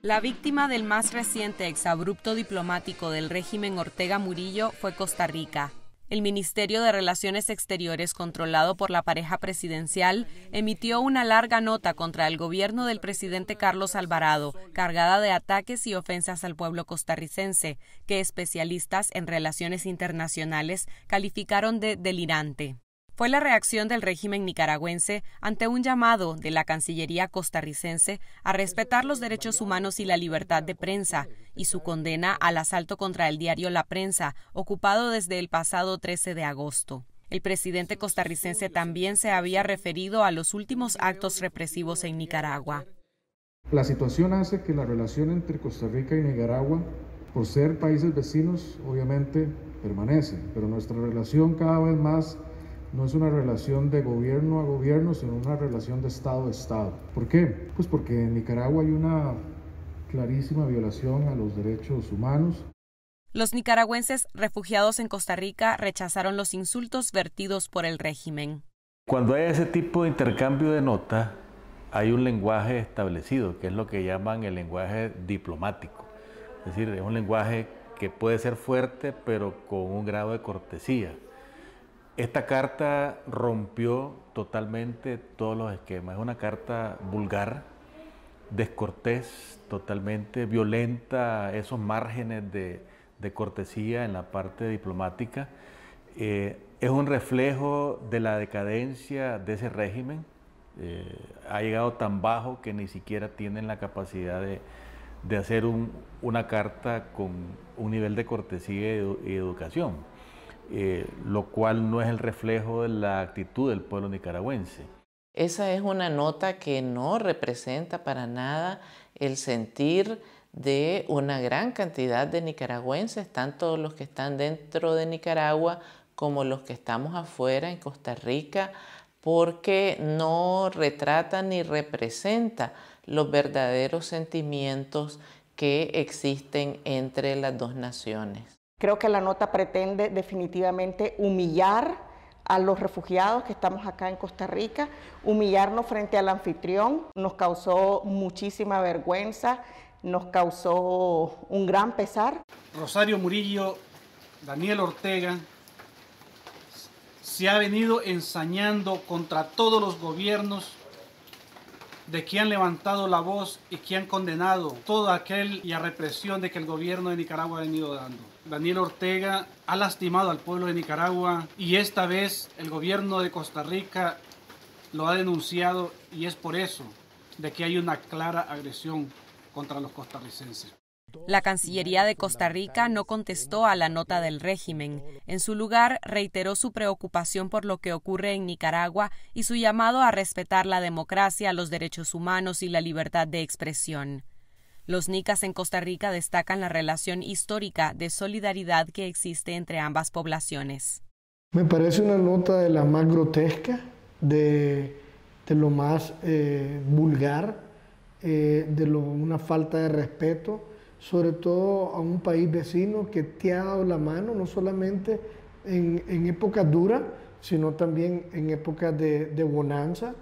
La víctima del más reciente exabrupto diplomático del régimen Ortega Murillo fue Costa Rica. El Ministerio de Relaciones Exteriores, controlado por la pareja presidencial, emitió una larga nota contra el gobierno del presidente Carlos Alvarado, cargada de ataques y ofensas al pueblo costarricense, que especialistas en relaciones internacionales calificaron de delirante. Fue la reacción del régimen nicaragüense ante un llamado de la Cancillería costarricense a respetar los derechos humanos y la libertad de prensa, y su condena al asalto contra el diario La Prensa, ocupado desde el pasado 13 de agosto. El presidente costarricense también se había referido a los últimos actos represivos en Nicaragua. La situación hace que la relación entre Costa Rica y Nicaragua, por ser países vecinos, obviamente permanece, pero nuestra relación cada vez más no es una relación de gobierno a gobierno, sino una relación de Estado a Estado. ¿Por qué? Pues porque en Nicaragua hay una clarísima violación a los derechos humanos. Los nicaragüenses refugiados en Costa Rica rechazaron los insultos vertidos por el régimen. Cuando hay ese tipo de intercambio de notas, hay un lenguaje establecido, que es lo que llaman el lenguaje diplomático. Es decir, es un lenguaje que puede ser fuerte, pero con un grado de cortesía. Esta carta rompió totalmente todos los esquemas. Es una carta vulgar, descortés, totalmente violenta, esos márgenes de cortesía en la parte diplomática. Es un reflejo de la decadencia de ese régimen. Ha llegado tan bajo que ni siquiera tienen la capacidad de hacer una carta con un nivel de cortesía y educación. Lo cual no es el reflejo de la actitud del pueblo nicaragüense. Esa es una nota que no representa para nada el sentir de una gran cantidad de nicaragüenses, tanto los que están dentro de Nicaragua como los que estamos afuera en Costa Rica, porque no retrata ni representa los verdaderos sentimientos que existen entre las dos naciones. Creo que la nota pretende definitivamente humillar a los refugiados que estamos acá en Costa Rica, humillarnos frente al anfitrión. Nos causó muchísima vergüenza, nos causó un gran pesar. Rosario Murillo, Daniel Ortega, se ha venido ensañando contra todos los gobiernos de que han levantado la voz y que han condenado toda aquella represión de que el gobierno de Nicaragua ha venido dando. Daniel Ortega ha lastimado al pueblo de Nicaragua y esta vez el gobierno de Costa Rica lo ha denunciado, y es por eso de que hay una clara agresión contra los costarricenses. La Cancillería de Costa Rica no contestó a la nota del régimen. En su lugar, reiteró su preocupación por lo que ocurre en Nicaragua y su llamado a respetar la democracia, los derechos humanos y la libertad de expresión. Los nicas en Costa Rica destacan la relación histórica de solidaridad que existe entre ambas poblaciones. Me parece una nota de la más grotesca, de lo más vulgar, una falta de respeto, sobre todo a un país vecino que te ha dado la mano, no solamente en épocas duras, sino también en épocas de bonanza.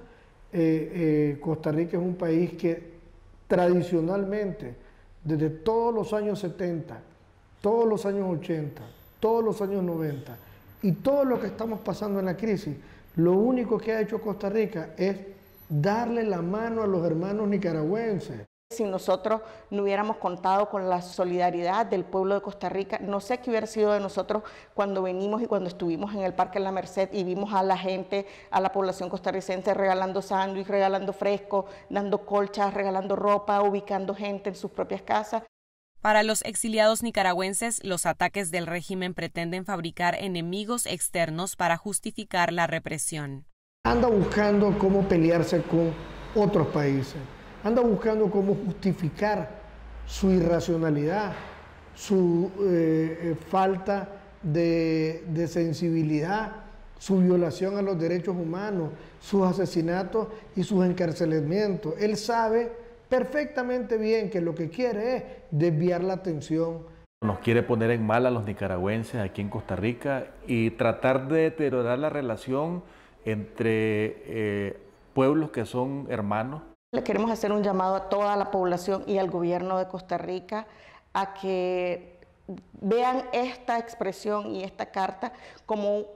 Costa Rica es un país que tradicionalmente, desde todos los años 70, todos los años 80, todos los años 90, y todo lo que estamos pasando en la crisis, lo único que ha hecho Costa Rica es darle la mano a los hermanos nicaragüenses. Si nosotros no hubiéramos contado con la solidaridad del pueblo de Costa Rica, no sé qué hubiera sido de nosotros cuando venimos y cuando estuvimos en el Parque La Merced y vimos a la gente, a la población costarricense regalando sándwiches, regalando fresco, dando colchas, regalando ropa, ubicando gente en sus propias casas. Para los exiliados nicaragüenses, los ataques del régimen pretenden fabricar enemigos externos para justificar la represión. Anda buscando cómo pelearse con otros países. Anda buscando cómo justificar su irracionalidad, su falta de sensibilidad, su violación a los derechos humanos, sus asesinatos y sus encarcelamientos. Él sabe perfectamente bien que lo que quiere es desviar la atención. Nos quiere poner en mal a los nicaragüenses aquí en Costa Rica y tratar de deteriorar la relación entre pueblos que son hermanos. Le queremos hacer un llamado a toda la población y al gobierno de Costa Rica a que vean esta expresión y esta carta como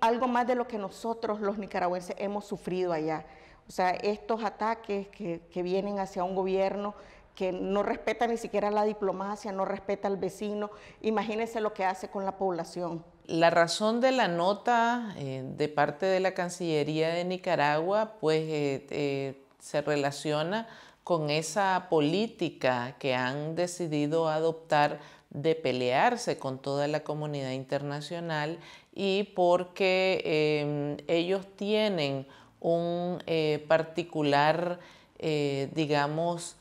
algo más de lo que nosotros los nicaragüenses hemos sufrido allá. O sea, estos ataques que vienen hacia un gobierno que no respeta ni siquiera la diplomacia, no respeta al vecino, imagínense lo que hace con la población. La razón de la nota de parte de la Cancillería de Nicaragua, pues se relaciona con esa política que han decidido adoptar de pelearse con toda la comunidad internacional y porque ellos tienen un particular, digamos,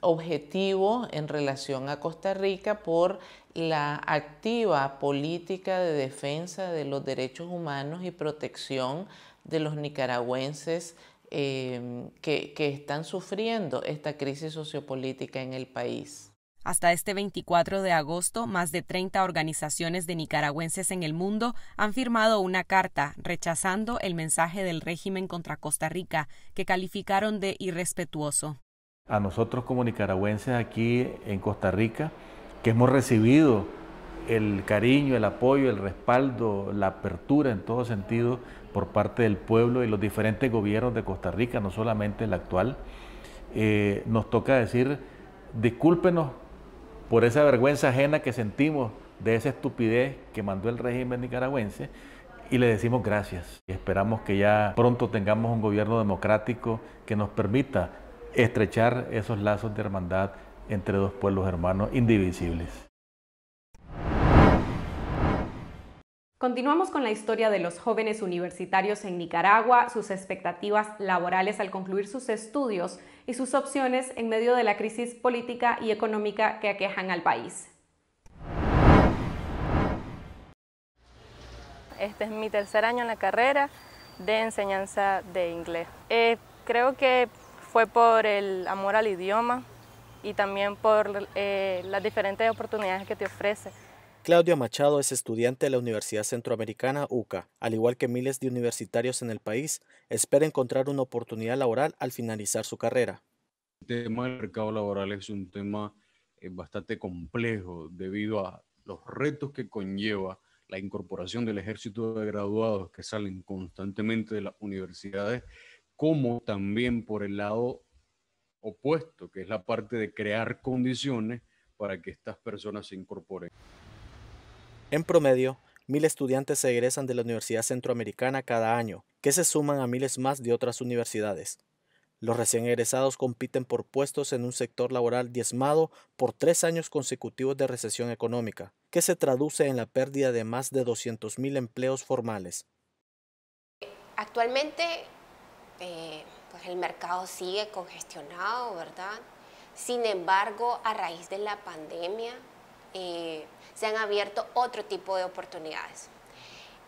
objetivo en relación a Costa Rica por la activa política de defensa de los derechos humanos y protección de los nicaragüenses que están sufriendo esta crisis sociopolítica en el país. Hasta este 24 de agosto, más de 30 organizaciones de nicaragüenses en el mundo han firmado una carta rechazando el mensaje del régimen contra Costa Rica, que calificaron de irrespetuoso. A nosotros como nicaragüenses aquí en Costa Rica, que hemos recibido el cariño, el apoyo, el respaldo, la apertura en todo sentido por parte del pueblo y los diferentes gobiernos de Costa Rica, no solamente el actual, nos toca decir, discúlpenos por esa vergüenza ajena que sentimos de esa estupidez que mandó el régimen nicaragüense y le decimos gracias. Y esperamos que ya pronto tengamos un gobierno democrático que nos permita estrechar esos lazos de hermandad entre dos pueblos hermanos indivisibles. Continuamos con la historia de los jóvenes universitarios en Nicaragua, sus expectativas laborales al concluir sus estudios y sus opciones en medio de la crisis política y económica que aquejan al país. Este es mi tercer año en la carrera de enseñanza de inglés. Creo que fue por el amor al idioma y también por las diferentes oportunidades que te ofrece. Claudia Machado es estudiante de la Universidad Centroamericana, UCA. Al igual que miles de universitarios en el país, espera encontrar una oportunidad laboral al finalizar su carrera. El tema del mercado laboral es un tema bastante complejo debido a los retos que conlleva la incorporación del ejército de graduados que salen constantemente de las universidades, como también por el lado opuesto, que es la parte de crear condiciones para que estas personas se incorporen. En promedio, 1000 estudiantes se egresan de la Universidad Centroamericana cada año, que se suman a miles más de otras universidades. Los recién egresados compiten por puestos en un sector laboral diezmado por 3 años consecutivos de recesión económica, que se traduce en la pérdida de más de 200.000 empleos formales. Actualmente, pues el mercado sigue congestionado, ¿verdad? Sin embargo, a raíz de la pandemia, se han abierto otro tipo de oportunidades.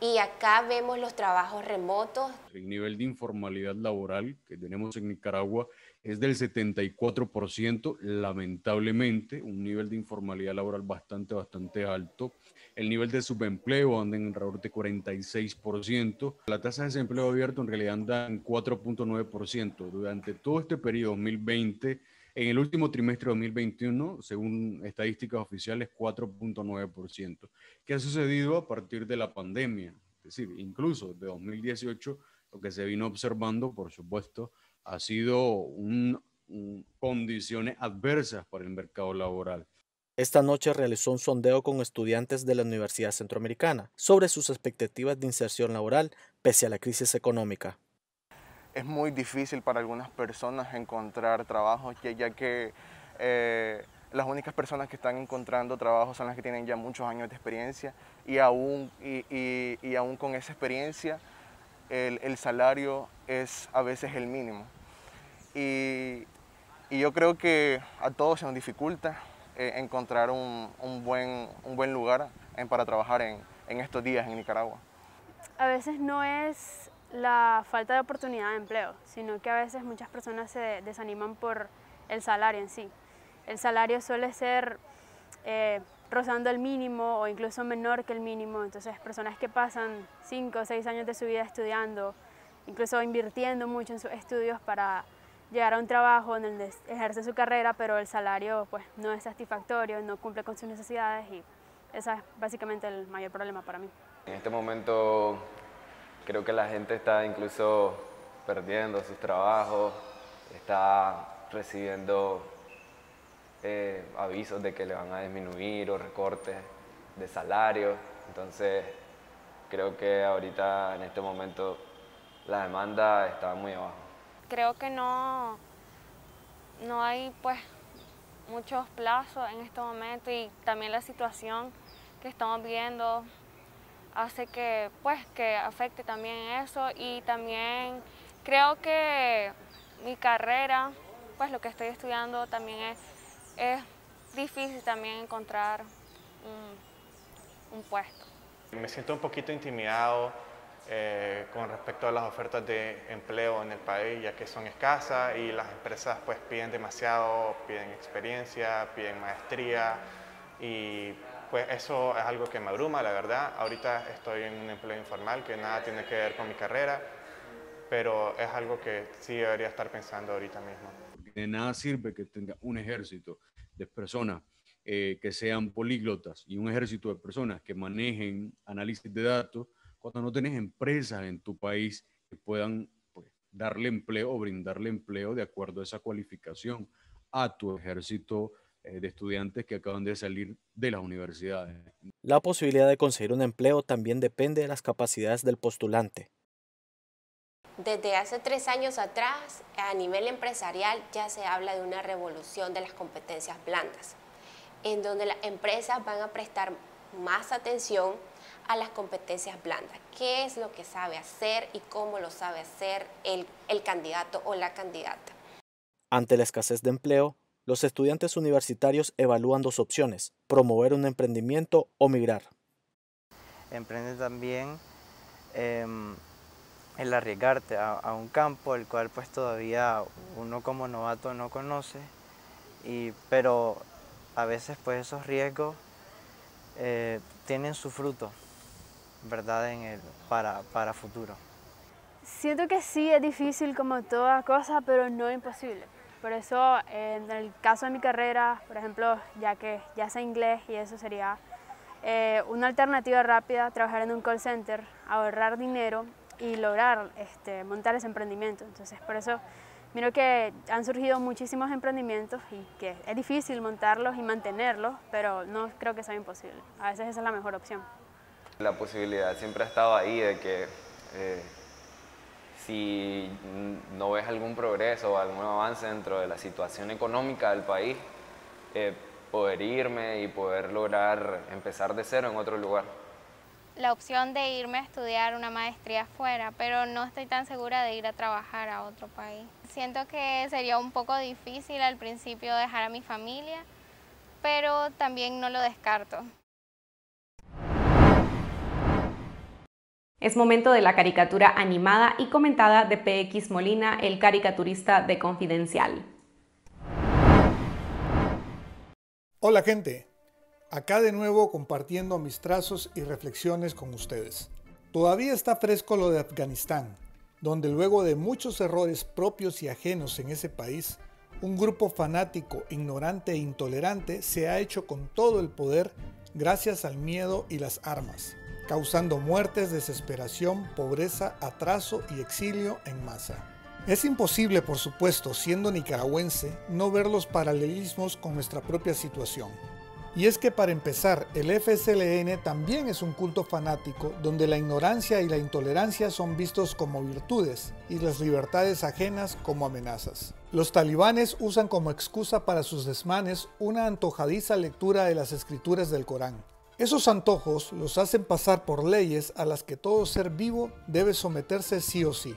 Y acá vemos los trabajos remotos. El nivel de informalidad laboral que tenemos en Nicaragua es del 74%, lamentablemente, un nivel de informalidad laboral bastante alto. El nivel de subempleo anda en alrededor de 46%. La tasa de desempleo abierto en realidad anda en 4.9%. Durante todo este periodo 2020, en el último trimestre de 2021, según estadísticas oficiales, 4.9%. ¿Qué ha sucedido a partir de la pandemia? Es decir, incluso de 2018, lo que se vino observando, por supuesto, ha sido un condiciones adversas para el mercado laboral. Esta noche realizó un sondeo con estudiantes de la Universidad Centroamericana sobre sus expectativas de inserción laboral pese a la crisis económica. Es muy difícil para algunas personas encontrar trabajo, ya que las únicas personas que están encontrando trabajo son las que tienen ya muchos años de experiencia y aún con esa experiencia el salario es a veces el mínimo. Y yo creo que a todos se nos dificulta encontrar un buen lugar para trabajar en estos días en Nicaragua. A veces no es la falta de oportunidad de empleo, sino que a veces muchas personas se desaniman por el salario en sí. El salario suele ser rozando el mínimo o incluso menor que el mínimo, entonces personas que pasan 5 o 6 años de su vida estudiando, incluso invirtiendo mucho en sus estudios para llegar a un trabajo en donde ejerce su carrera, pero el salario pues no es satisfactorio, no cumple con sus necesidades y ese es básicamente el mayor problema para mí. En este momento creo que la gente está incluso perdiendo sus trabajos, está recibiendo avisos de que le van a disminuir o recortes de salario, entonces creo que ahorita en este momento la demanda está muy abajo. Creo que no hay pues muchos plazos en este momento y también la situación que estamos viendo hace que pues que afecte también eso, y también creo que mi carrera, pues lo que estoy estudiando también es difícil también encontrar un puesto. Me siento un poquito intimidado con respecto a las ofertas de empleo en el país, ya que son escasas y las empresas pues piden demasiado, piden experiencia, piden maestría y pues eso es algo que me abruma, la verdad. Ahorita estoy en un empleo informal que nada tiene que ver con mi carrera, pero es algo que sí debería estar pensando ahorita mismo. De nada sirve que tenga un ejército de personas que sean políglotas y un ejército de personas que manejen análisis de datos cuando no tenés empresas en tu país que puedan pues, darle empleo o brindarle empleo de acuerdo a esa cualificación a tu ejército de estudiantes que acaban de salir de las universidades. La posibilidad de conseguir un empleo también depende de las capacidades del postulante. Desde hace 3 años atrás, a nivel empresarial, ya se habla de una revolución de las competencias blandas, en donde las empresas van a prestar más atención a las competencias blandas. ¿Qué es lo que sabe hacer y cómo lo sabe hacer el candidato o la candidata? Ante la escasez de empleo, los estudiantes universitarios evalúan 2 opciones, promover un emprendimiento o migrar. Emprende también el arriesgarte a un campo el cual pues todavía uno como novato no conoce, pero a veces pues esos riesgos tienen su fruto, ¿verdad? Para futuro. Siento que sí es difícil como toda cosa, pero no imposible. Por eso, en el caso de mi carrera, por ejemplo, ya que ya sé inglés y eso sería una alternativa rápida, trabajar en un call center, ahorrar dinero y lograr montar ese emprendimiento. Entonces, por eso, miro que han surgido muchísimos emprendimientos y que es difícil montarlos y mantenerlos, pero no creo que sea imposible. A veces esa es la mejor opción. La posibilidad siempre ha estado ahí de que si no ves algún progreso o algún avance dentro de la situación económica del país, poder irme y poder lograr empezar de cero en otro lugar. La opción de irme a estudiar una maestría afuera, pero no estoy tan segura de ir a trabajar a otro país. Siento que sería un poco difícil al principio dejar a mi familia, pero también no lo descarto. Es momento de la caricatura animada y comentada de PX Molina, el caricaturista de Confidencial. Hola gente, acá de nuevo compartiendo mis trazos y reflexiones con ustedes. Todavía está fresco lo de Afganistán, donde luego de muchos errores propios y ajenos en ese país, un grupo fanático, ignorante e intolerante se ha hecho con todo el poder gracias al miedo y las armas, causando muertes, desesperación, pobreza, atraso y exilio en masa. Es imposible, por supuesto, siendo nicaragüense, no ver los paralelismos con nuestra propia situación. Y es que para empezar, el FSLN también es un culto fanático donde la ignorancia y la intolerancia son vistos como virtudes y las libertades ajenas como amenazas. Los talibanes usan como excusa para sus desmanes una antojadiza lectura de las escrituras del Corán. Esos antojos los hacen pasar por leyes a las que todo ser vivo debe someterse sí o sí.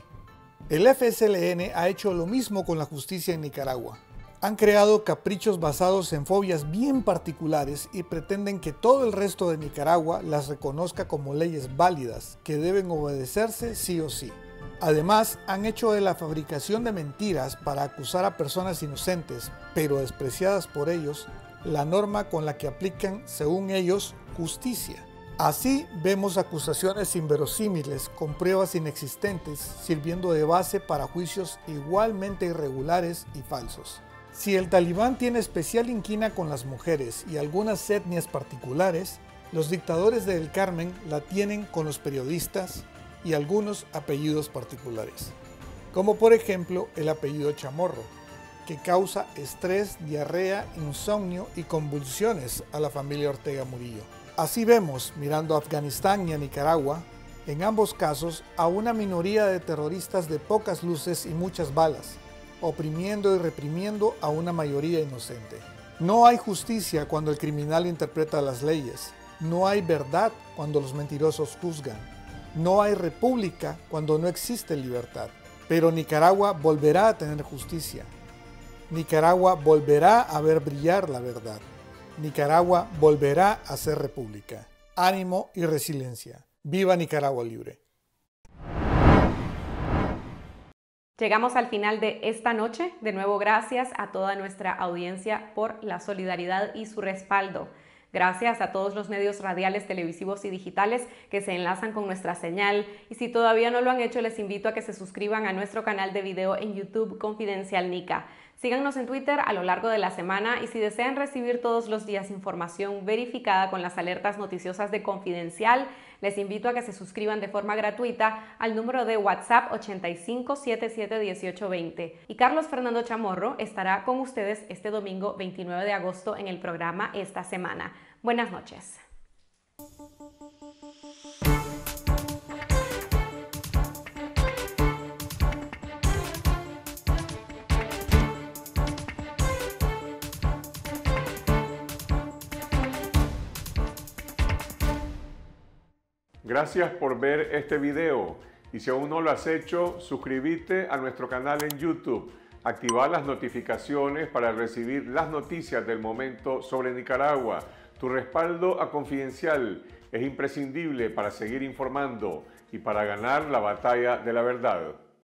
El FSLN ha hecho lo mismo con la justicia en Nicaragua. Han creado caprichos basados en fobias bien particulares y pretenden que todo el resto de Nicaragua las reconozca como leyes válidas, que deben obedecerse sí o sí. Además, han hecho de la fabricación de mentiras para acusar a personas inocentes, pero despreciadas por ellos, la norma con la que aplican, según ellos, justicia. Así vemos acusaciones inverosímiles con pruebas inexistentes, sirviendo de base para juicios igualmente irregulares y falsos. Si el talibán tiene especial inquina con las mujeres y algunas etnias particulares, los dictadores de El Carmen la tienen con los periodistas y algunos apellidos particulares, como por ejemplo el apellido Chamorro, que causa estrés, diarrea, insomnio y convulsiones a la familia Ortega Murillo. Así vemos, mirando a Afganistán y a Nicaragua, en ambos casos a una minoría de terroristas de pocas luces y muchas balas, oprimiendo y reprimiendo a una mayoría inocente. No hay justicia cuando el criminal interpreta las leyes. No hay verdad cuando los mentirosos juzgan. No hay república cuando no existe libertad. Pero Nicaragua volverá a tener justicia. Nicaragua volverá a ver brillar la verdad. Nicaragua volverá a ser república. Ánimo y resiliencia. ¡Viva Nicaragua libre! Llegamos al final de esta noche. De nuevo, gracias a toda nuestra audiencia por la solidaridad y su respaldo. Gracias a todos los medios radiales, televisivos y digitales que se enlazan con nuestra señal. Y si todavía no lo han hecho, les invito a que se suscriban a nuestro canal de video en YouTube, Confidencial Nica. Síganos en Twitter a lo largo de la semana y si desean recibir todos los días información verificada con las alertas noticiosas de Confidencial, les invito a que se suscriban de forma gratuita al número de WhatsApp 85771820. Y Carlos Fernando Chamorro estará con ustedes este domingo 29 de agosto en el programa Esta Semana. Buenas noches. Gracias por ver este video y si aún no lo has hecho, suscríbete a nuestro canal en YouTube, activa las notificaciones para recibir las noticias del momento sobre Nicaragua. Tu respaldo a Confidencial es imprescindible para seguir informando y para ganar la batalla de la verdad.